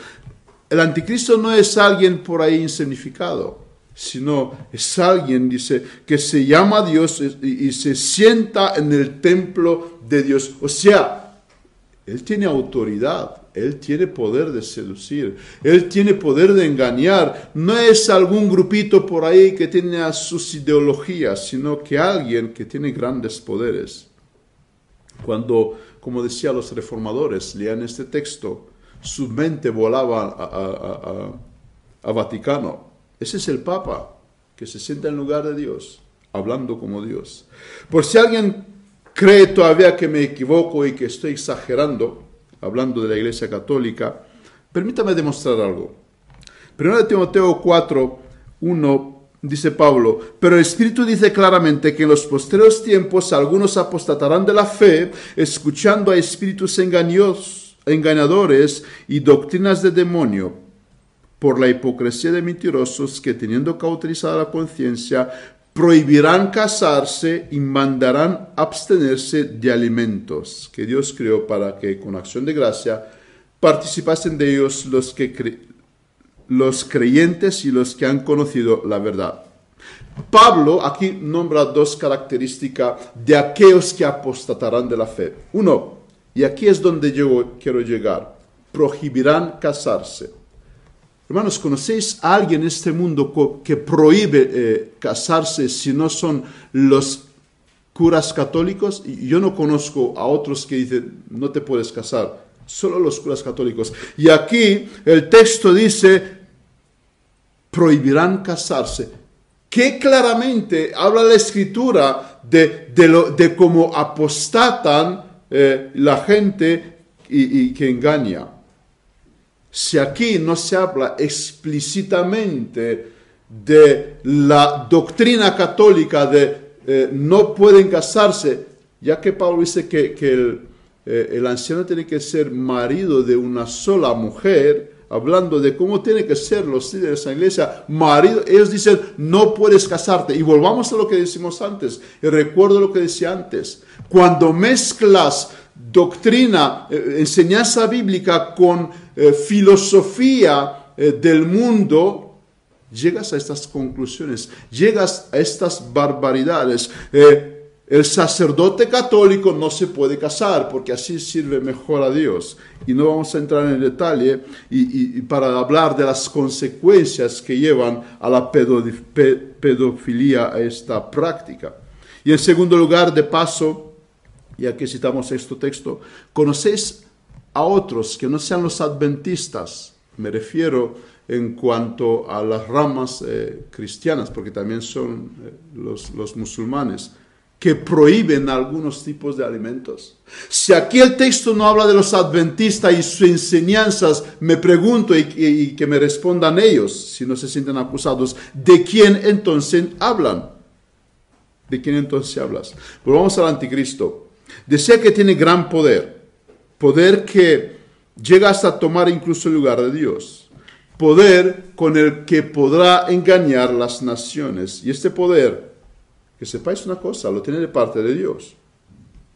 El anticristo no es alguien por ahí insignificado, sino es alguien, dice, que se llama Dios y se sienta en el templo de Dios. O sea, él tiene autoridad, él tiene poder de seducir, él tiene poder de engañar. No es algún grupito por ahí que tiene sus ideologías, sino que alguien que tiene grandes poderes. Cuando, como decía, los reformadores leían este texto, su mente volaba a Vaticano. Ese es el Papa, que se sienta en lugar de Dios, hablando como Dios. Por si alguien cree todavía que me equivoco y que estoy exagerando, hablando de la Iglesia Católica, permítame demostrar algo. 1 Timoteo 4, 1, dice Pablo: pero el Espíritu dice claramente que en los posteros tiempos algunos apostatarán de la fe, escuchando a espíritus engañadores y doctrinas de demonio, por la hipocresía de mentirosos que, teniendo cauterizada la conciencia, prohibirán casarse y mandarán abstenerse de alimentos que Dios creó para que, con acción de gracia, participasen de ellos los creyentes y los que han conocido la verdad. Pablo aquí nombra dos características de aquellos que apostatarán de la fe. Uno, y aquí es donde yo quiero llegar: prohibirán casarse. Hermanos, ¿conocéis a alguien en este mundo que prohíbe casarse si no son los curas católicos? Y yo no conozco a otros que dicen: no te puedes casar, solo los curas católicos. Y aquí el texto dice: prohibirán casarse. Que claramente habla la Escritura de cómo apostatan la gente y que engaña. Si aquí no se habla explícitamente de la doctrina católica de no pueden casarse, ya que Pablo dice que el anciano tiene que ser marido de una sola mujer, hablando de cómo tienen que ser los líderes de la iglesia, marido, ellos dicen: no puedes casarte. Y volvamos a lo que decimos antes, y recuerdo lo que decía antes: cuando mezclas doctrina, enseñanza bíblica con filosofía del mundo, llegas a estas conclusiones, llegas a estas barbaridades. El sacerdote católico no se puede casar porque así sirve mejor a Dios. Y no vamos a entrar en detalle para hablar de las consecuencias que llevan a la pedofilia, a esta práctica. Y en segundo lugar, de paso, ya que citamos este texto, conocéis a otros que no sean los adventistas. Me refiero en cuanto a las ramas cristianas, porque también son los musulmanes, que prohíben algunos tipos de alimentos. Si aquí el texto no habla de los adventistas y sus enseñanzas, me pregunto y que me respondan ellos, si no se sienten acusados, ¿de quién entonces hablan? ¿De quién entonces hablas? Volvamos al anticristo. Decía que tiene gran poder, poder que llega hasta tomar incluso el lugar de Dios, poder con el que podrá engañar las naciones. Y este poder, que sepáis una cosa, lo tiene de parte de Dios.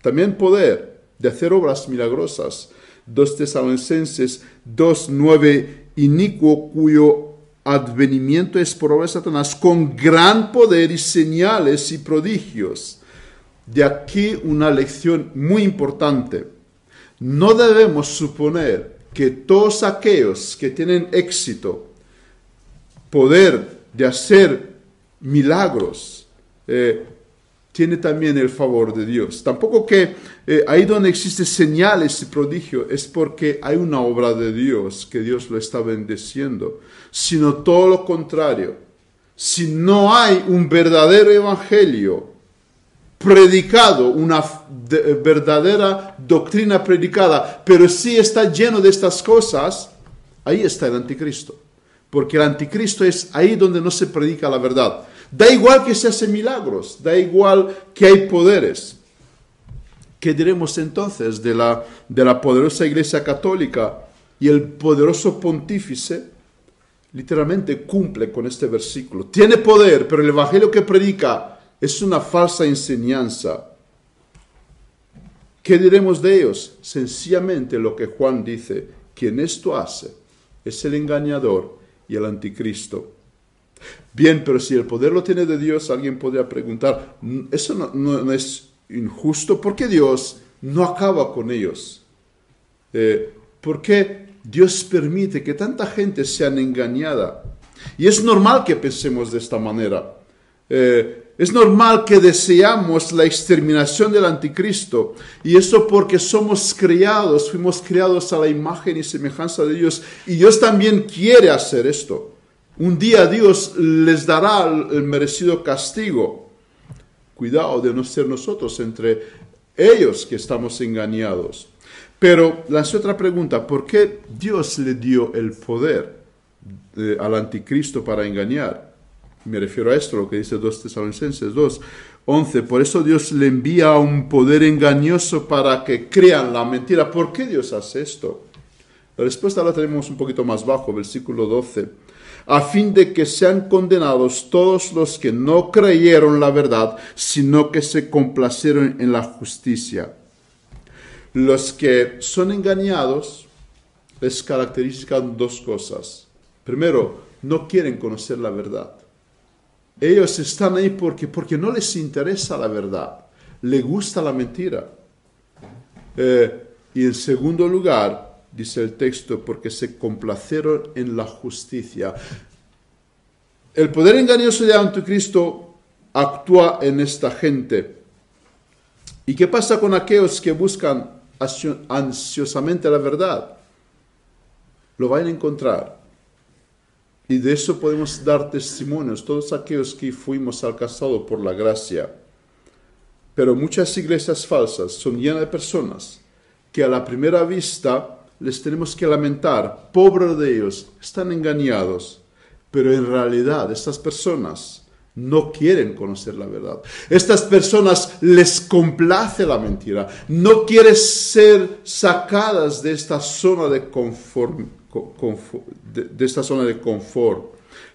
También poder de hacer obras milagrosas. 2 Tesalonicenses 2:9, inicuo cuyo advenimiento es por obra de Satanás, con gran poder y señales y prodigios. De aquí una lección muy importante. No debemos suponer que todos aquellos que tienen éxito, poder de hacer milagros, tiene también el favor de Dios. Tampoco que ahí donde existen señales y prodigios es porque hay una obra de Dios, que Dios lo está bendeciendo, sino todo lo contrario. Si no hay un verdadero evangelio predicado, una verdadera doctrina predicada, pero sí está lleno de estas cosas, ahí está el anticristo. Porque el anticristo es ahí donde no se predica la verdad. Da igual que se hacen milagros, da igual que hay poderes. ¿Qué diremos entonces de la poderosa Iglesia Católica? Y el poderoso pontífice literalmente cumple con este versículo. Tiene poder, pero el evangelio que predica es una falsa enseñanza. ¿Qué diremos de ellos? Sencillamente lo que Juan dice: quien esto hace es el engañador y el anticristo. Bien, pero si el poder lo tiene de Dios, alguien podría preguntar, ¿eso no es injusto? ¿Por qué Dios no acaba con ellos? ¿Por qué Dios permite que tanta gente sea engañada? Y es normal que pensemos de esta manera. Es normal que deseamos la exterminación del anticristo, y eso porque fuimos creados a la imagen y semejanza de Dios, y Dios también quiere hacer esto. Un día Dios les dará el merecido castigo. Cuidado de no ser nosotros entre ellos que estamos engañados. Pero lancé otra pregunta: ¿por qué Dios le dio el poder al anticristo para engañar? Me refiero a esto, lo que dice 2 Tesalonicenses 2:11. Por eso Dios le envía un poder engañoso para que crean la mentira. ¿Por qué Dios hace esto? La respuesta la tenemos un poquito más bajo, versículo 12. A fin de que sean condenados todos los que no creyeron la verdad, sino que se complacieron en la justicia. Los que son engañados les caracterizan dos cosas. Primero, no quieren conocer la verdad. Ellos están ahí porque no les interesa la verdad, les gusta la mentira. Y en segundo lugar, dice el texto, porque se complacieron en la justicia. El poder engañoso de Anticristo actúa en esta gente. ¿Y qué pasa con aquellos que buscan ansiosamente la verdad? Lo van a encontrar. Y de eso podemos dar testimonios, todos aquellos que fuimos alcanzados por la gracia. Pero muchas iglesias falsas son llenas de personas que a la primera vista les tenemos que lamentar, pobre de ellos, están engañados. Pero en realidad estas personas no quieren conocer la verdad. Estas personas les complace la mentira. No quieren ser sacadas de esta zona de confort.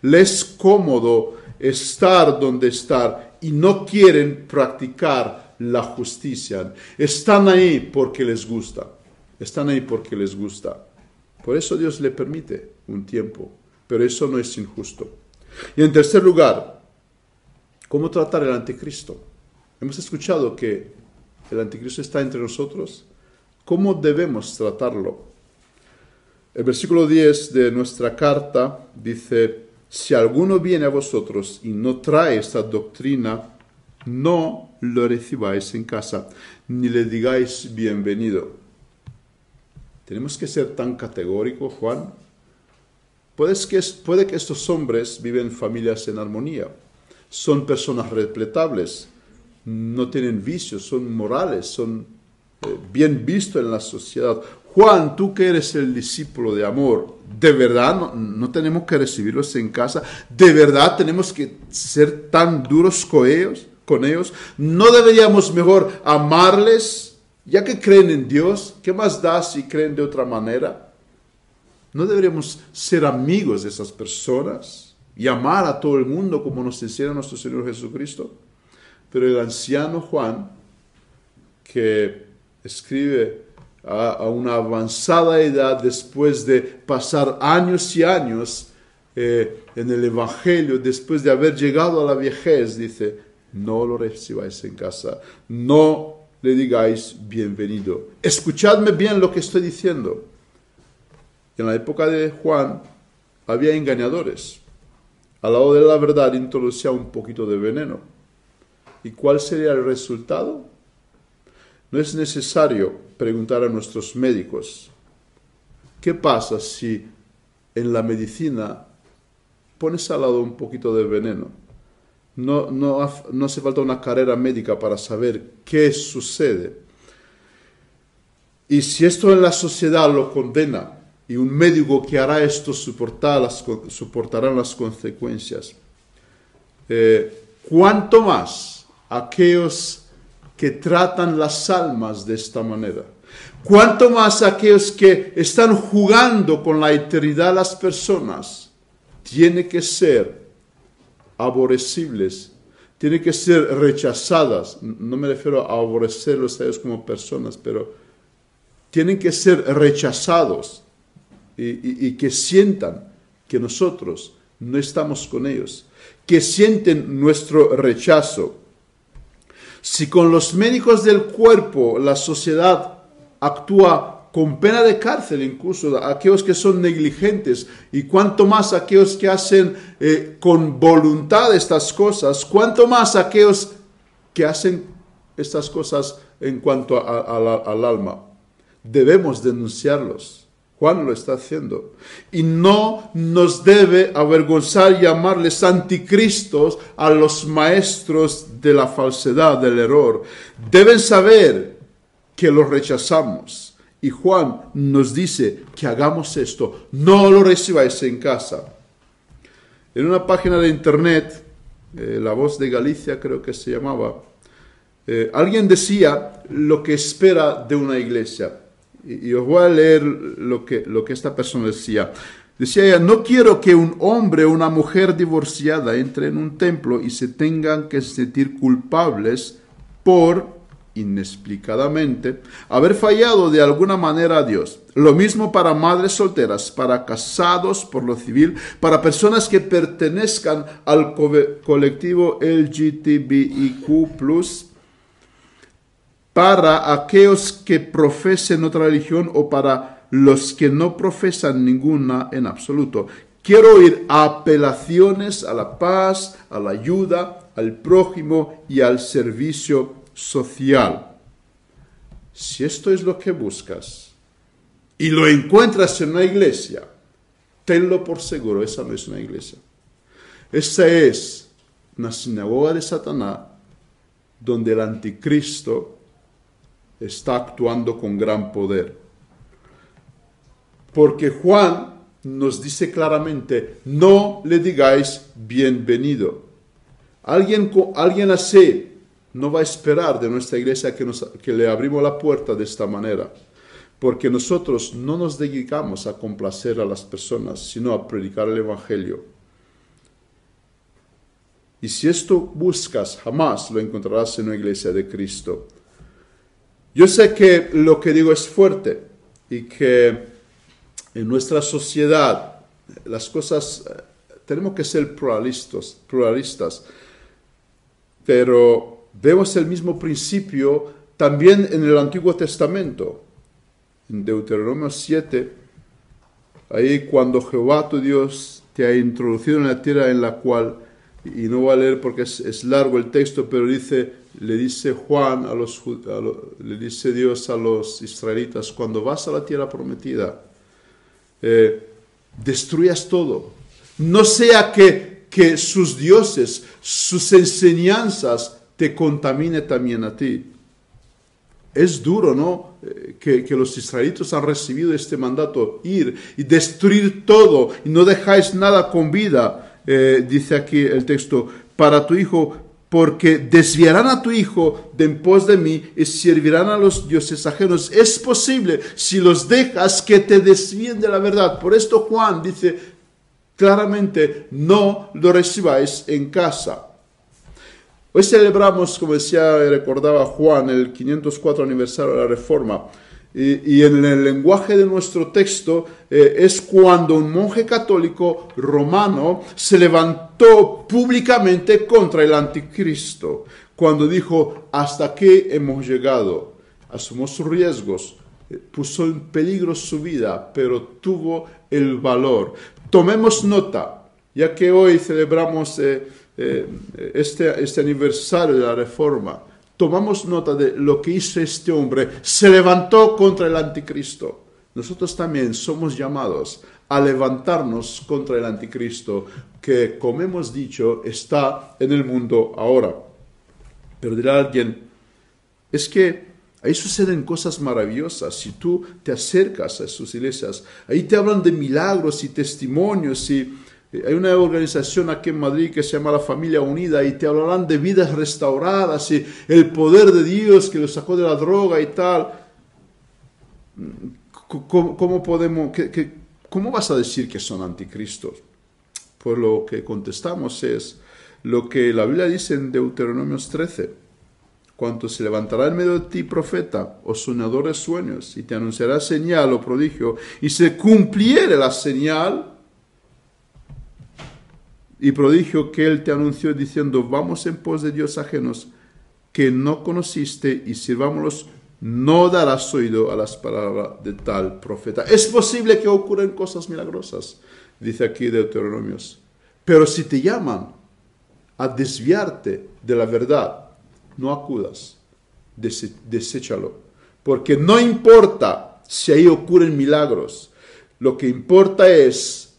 Les es cómodo estar donde estar y no quieren practicar la justicia. Están ahí porque les gusta. Están ahí porque les gusta. Por eso Dios le permite un tiempo, pero eso no es injusto. Y en tercer lugar, ¿cómo tratar el anticristo? Hemos escuchado que el anticristo está entre nosotros. ¿Cómo debemos tratarlo? El versículo 10 de nuestra carta dice: si alguno viene a vosotros y no trae esta doctrina, no lo recibáis en casa, ni le digáis bienvenido. ¿Tenemos que ser tan categórico, Juan? Puede que estos hombres viven familias en armonía, son personas respetables, no tienen vicios, son morales, son bien vistos en la sociedad. Juan, tú que eres el discípulo de amor, ¿de verdad no tenemos que recibirlos en casa? ¿De verdad tenemos que ser tan duros con ellos? ¿No deberíamos mejor amarles, ya que creen en Dios? ¿Qué más da si creen de otra manera? ¿No deberíamos ser amigos de esas personas y amar a todo el mundo como nos enseña nuestro Señor Jesucristo? Pero el anciano Juan, que escribe a una avanzada edad después de pasar años y años en el Evangelio, después de haber llegado a la viejez, dice: no lo recibáis en casa, no le digáis bienvenido. Escuchadme bien lo que estoy diciendo. En la época de Juan había engañadores. Al lado de la verdad introducía un poquito de veneno. ¿Y cuál sería el resultado? No es necesario preguntar a nuestros médicos qué pasa si en la medicina pones al lado un poquito de veneno. No hace falta una carrera médica para saber qué sucede. Y si esto en la sociedad lo condena, y un médico que hará esto soportará las consecuencias. ¿Cuánto más aquellos que tratan las almas de esta manera? ¿Cuánto más aquellos que están jugando con la eternidad de las personas? Tiene que ser aborrecibles, tiene que ser rechazadas. No me refiero a aborrecerlos a ellos como personas, pero tienen que ser rechazados. Y que sientan que nosotros no estamos con ellos, que sienten nuestro rechazo. Si con los médicos del cuerpo la sociedad actúa con pena de cárcel, incluso aquellos que son negligentes, y cuanto más aquellos que hacen con voluntad estas cosas, cuanto más aquellos que hacen estas cosas en cuanto al alma, debemos denunciarlos. Juan lo está haciendo. Y no nos debe avergonzar llamarles anticristos a los maestros de la falsedad, del error. Deben saber que los rechazamos. Y Juan nos dice que hagamos esto. No lo recibáis en casa. En una página de internet, La Voz de Galicia creo que se llamaba, alguien decía lo que espera de una iglesia. Y os voy a leer lo que esta persona decía. Decía ella: no quiero que un hombre o una mujer divorciada entre en un templo y se tengan que sentir culpables por, inexplicadamente, haber fallado de alguna manera a Dios. Lo mismo para madres solteras, para casados por lo civil, para personas que pertenezcan al colectivo LGTBIQ+, para aquellos que profesen otra religión o para los que no profesan ninguna en absoluto. Quiero oír apelaciones a la paz, a la ayuda, al prójimo y al servicio social. Si esto es lo que buscas y lo encuentras en una iglesia, tenlo por seguro, esa no es una iglesia. Esa es una sinagoga de Satanás, donde el anticristo está actuando con gran poder. Porque Juan nos dice claramente: no le digáis bienvenido. Alguien así no va a esperar de nuestra iglesia que le abrimos la puerta de esta manera. Porque nosotros no nos dedicamos a complacer a las personas, sino a predicar el Evangelio. Y si esto buscas, jamás lo encontrarás en una iglesia de Cristo. Yo sé que lo que digo es fuerte y que en nuestra sociedad las cosas tenemos que ser pluralistas, pero Vemos el mismo principio también en el Antiguo Testamento. En Deuteronomio 7, ahí cuando Jehová tu Dios te ha introducido en la tierra en la cual, y no voy a leer porque es largo el texto, pero dice, le dice Juan, le dice Dios a los israelitas, cuando vas a la tierra prometida, destruyas todo. No sea que sus dioses, sus enseñanzas te contamine también a ti. Es duro, ¿no? Que los israelitos han recibido este mandato, ir y destruir todo, y no dejáis nada con vida, dice aquí el texto, para tu hijo, porque desviarán a tu hijo de en pos de mí y servirán a los dioses ajenos. Es posible, si los dejas, que te desvíen de la verdad. Por esto Juan dice claramente, no lo recibáis en casa. Hoy celebramos, como decía, recordaba Juan, el 504 aniversario de la Reforma. Y en el lenguaje de nuestro texto es cuando un monje católico romano se levantó públicamente contra el anticristo. Cuando dijo, hasta aquí hemos llegado, asumimos riesgos, puso en peligro su vida, pero tuvo el valor. Tomemos nota, ya que hoy celebramos este aniversario de la Reforma. Tomamos nota de lo que hizo este hombre. Se levantó contra el anticristo. Nosotros también somos llamados a levantarnos contra el anticristo, que, como hemos dicho, está en el mundo ahora. Pero dirá alguien, es que ahí suceden cosas maravillosas. Si tú te acercas a sus iglesias, ahí te hablan de milagros y testimonios y... Hay una organización aquí en Madrid que se llama La Familia Unida y te hablarán de vidas restauradas y el poder de Dios que los sacó de la droga y tal. ¿Cómo vas a decir que son anticristos? Pues lo que contestamos es lo que la Biblia dice en Deuteronomio 13. Cuando se levantará en medio de ti profeta o soñador de sueños y te anunciará señal o prodigio y se cumpliere la señal y prodigio que él te anunció diciendo, vamos en pos de dioses ajenos que no conociste y sirvámoslos, no darás oído a las palabras de tal profeta. Es posible que ocurran cosas milagrosas, dice aquí Deuteronomios. Pero si te llaman a desviarte de la verdad, no acudas, deséchalo. Porque no importa si ahí ocurren milagros, lo que importa es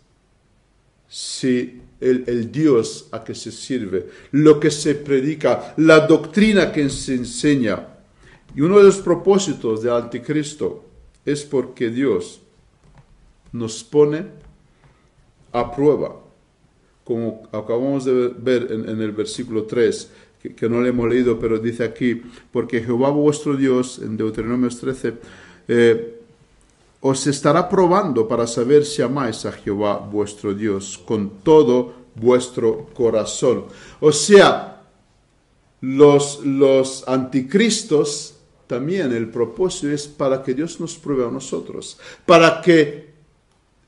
si... El Dios a que se sirve, lo que se predica, la doctrina que se enseña. Y uno de los propósitos del anticristo es porque Dios nos pone a prueba, como acabamos de ver en el versículo 3, que no le hemos leído, pero dice aquí, porque Jehová vuestro Dios, en Deuteronomio 13, os estará probando para saber si amáis a Jehová vuestro Dios con todo vuestro corazón. O sea, los anticristos, también el propósito es para que Dios nos pruebe a nosotros. Para que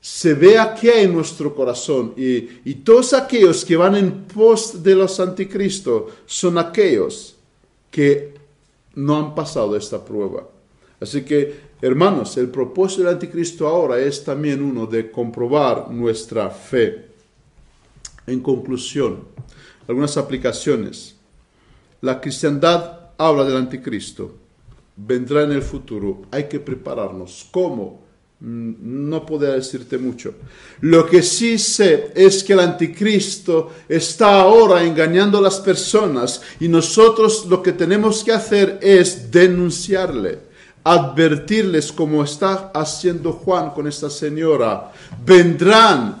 se vea qué hay en nuestro corazón. Y todos aquellos que van en pos de los anticristos son aquellos que no han pasado esta prueba. Así que, hermanos, el propósito del anticristo ahora es también uno de comprobar nuestra fe. En conclusión, algunas aplicaciones. La cristiandad habla del anticristo. Vendrá en el futuro. Hay que prepararnos. ¿Cómo? No podría decirte mucho. Lo que sí sé es que el anticristo está ahora engañando a las personas y nosotros lo que tenemos que hacer es denunciarle. Advertirles como está haciendo Juan con esta señora. Vendrán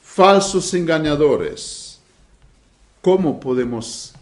falsos engañadores. ¿Cómo podemos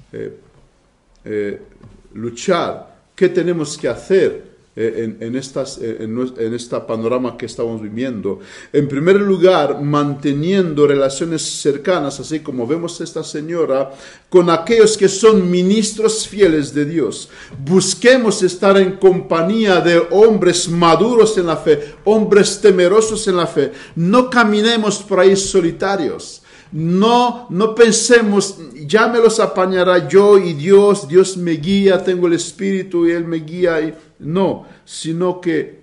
luchar? ¿Qué tenemos que hacer en este panorama que estamos viviendo? En primer lugar, manteniendo relaciones cercanas, así como vemos esta señora, con aquellos que son ministros fieles de Dios. Busquemos estar en compañía de hombres maduros en la fe, hombres temerosos en la fe. No caminemos por ahí solitarios. No pensemos, ya me los apañará yo y Dios me guía, tengo el Espíritu y Él me guía. No, sino que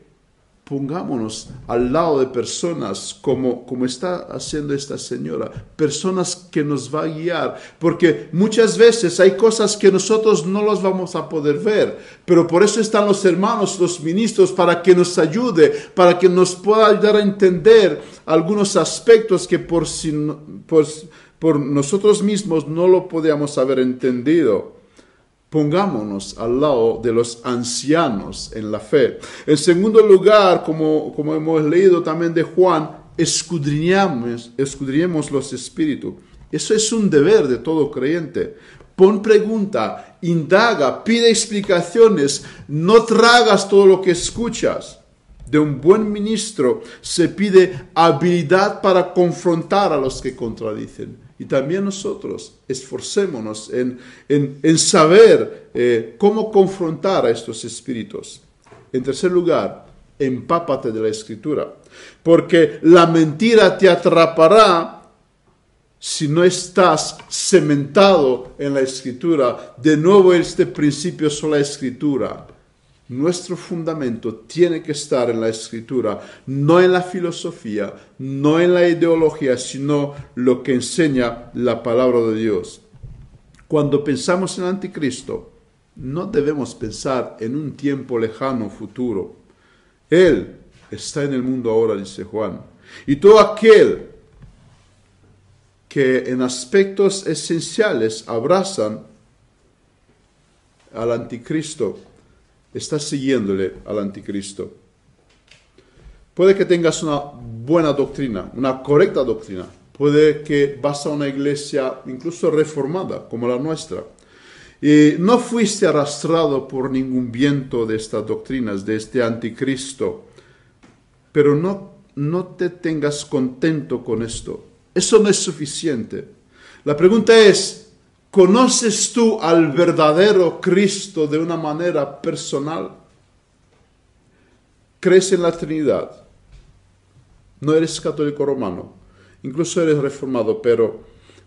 pongámonos al lado de personas como está haciendo esta señora, personas que nos va a guiar, porque muchas veces hay cosas que nosotros no las vamos a poder ver, pero por eso están los hermanos, los ministros, para que nos ayude, para que nos pueda ayudar a entender algunos aspectos que por nosotros mismos no lo podíamos haber entendido. Pongámonos al lado de los ancianos en la fe. En segundo lugar, como hemos leído también de Juan, escudriñemos los espíritus. Eso es un deber de todo creyente. Pon pregunta, indaga, pide explicaciones, no tragas todo lo que escuchas. De un buen ministro se pide habilidad para confrontar a los que contradicen. Y también nosotros esforcémonos en saber cómo confrontar a estos espíritus. En tercer lugar, empápate de la Escritura, porque la mentira te atrapará si no estás cementado en la Escritura. De nuevo, este principio es la Escritura. Nuestro fundamento tiene que estar en la Escritura, no en la filosofía, no en la ideología, sino lo que enseña la palabra de Dios. Cuando pensamos en Anticristo, no debemos pensar en un tiempo lejano futuro. Él está en el mundo ahora, dice Juan. Y todo aquel que en aspectos esenciales abrazan al Anticristo, está siguiéndole al anticristo. Puede que tengas una buena doctrina, una correcta doctrina. Puede que vas a una iglesia incluso reformada, como la nuestra, y no fuiste arrastrado por ningún viento de estas doctrinas, de este anticristo. Pero no te tengas contento con esto. Eso no es suficiente. La pregunta es, ¿conoces tú al verdadero Cristo de una manera personal? ¿Crees en la Trinidad? No eres católico romano, incluso eres reformado, pero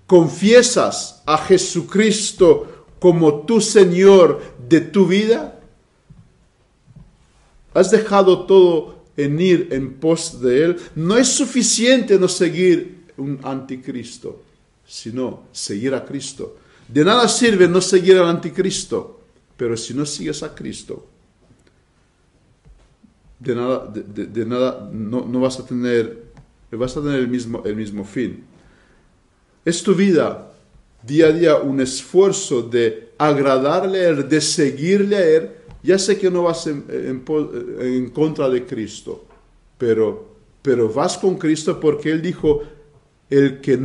¿confiesas a Jesucristo como tu Señor de tu vida? ¿Has dejado todo en ir en pos de Él? No es suficiente no seguir un anticristo, sino seguir a Cristo. De nada sirve no seguir al anticristo, pero si no sigues a Cristo, de nada no vas a tener, el mismo fin. Es tu vida, día a día, un esfuerzo de agradarle a Él, de seguirle a Él. Ya sé que no vas en contra de Cristo, pero vas con Cristo, porque Él dijo, el que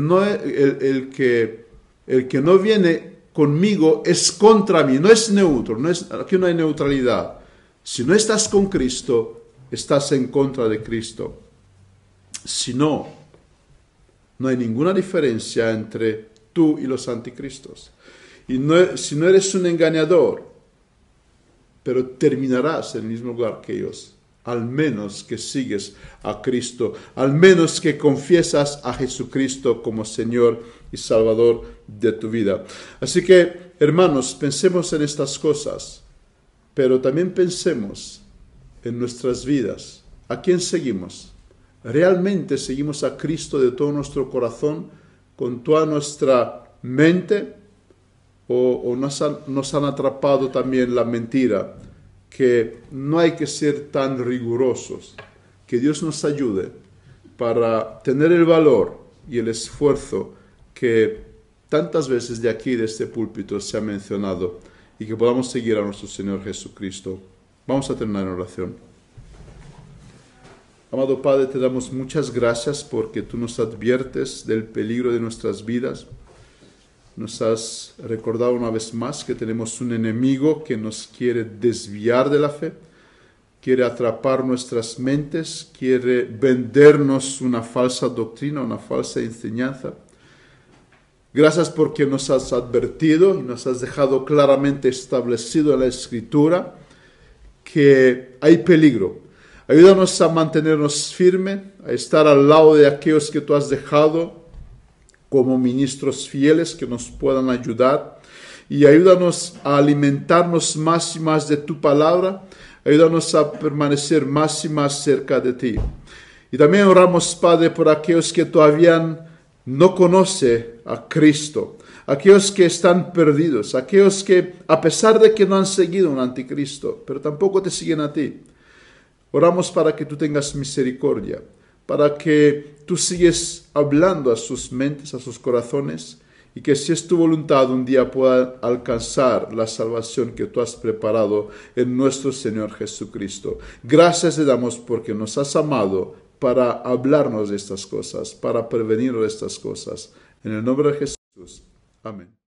no viene conmigo es contra mí. No es neutro, aquí no hay neutralidad. Si no estás con Cristo, estás en contra de Cristo. Si no, no hay ninguna diferencia entre tú y los anticristos. Y si no eres un engañador, pero terminarás en el mismo lugar que ellos. Al menos que sigues a Cristo, al menos que confiesas a Jesucristo como Señor y Salvador de tu vida. Así que, hermanos, pensemos en estas cosas, pero también pensemos en nuestras vidas. ¿A quién seguimos? ¿Realmente seguimos a Cristo de todo nuestro corazón, con toda nuestra mente? ¿O nos han atrapado también la mentira? Que no hay que ser tan rigurosos. Que Dios nos ayude para tener el valor y el esfuerzo que tantas veces de aquí, de este púlpito, se ha mencionado, y que podamos seguir a nuestro Señor Jesucristo. Vamos a terminar en oración. Amado Padre, te damos muchas gracias porque tú nos adviertes del peligro de nuestras vidas. Nos has recordado una vez más que tenemos un enemigo que nos quiere desviar de la fe, quiere atrapar nuestras mentes, quiere vendernos una falsa doctrina, una falsa enseñanza. Gracias porque nos has advertido y nos has dejado claramente establecido en la Escritura que hay peligro. Ayúdanos a mantenernos firmes, a estar al lado de aquellos que tú has dejado, como ministros fieles que nos puedan ayudar. Y ayúdanos a alimentarnos más y más de tu palabra. Ayúdanos a permanecer más y más cerca de ti. Y también oramos, Padre, por aquellos que todavía no conocen a Cristo, aquellos que están perdidos, aquellos que, a pesar de que no han seguido un anticristo, pero tampoco te siguen a ti. Oramos para que tú tengas misericordia, para que tú sigues hablando a sus mentes, a sus corazones, y que si es tu voluntad un día pueda alcanzar la salvación que tú has preparado en nuestro Señor Jesucristo. Gracias te damos porque nos has amado para hablarnos de estas cosas, para prevenir de estas cosas. En el nombre de Jesús. Amén.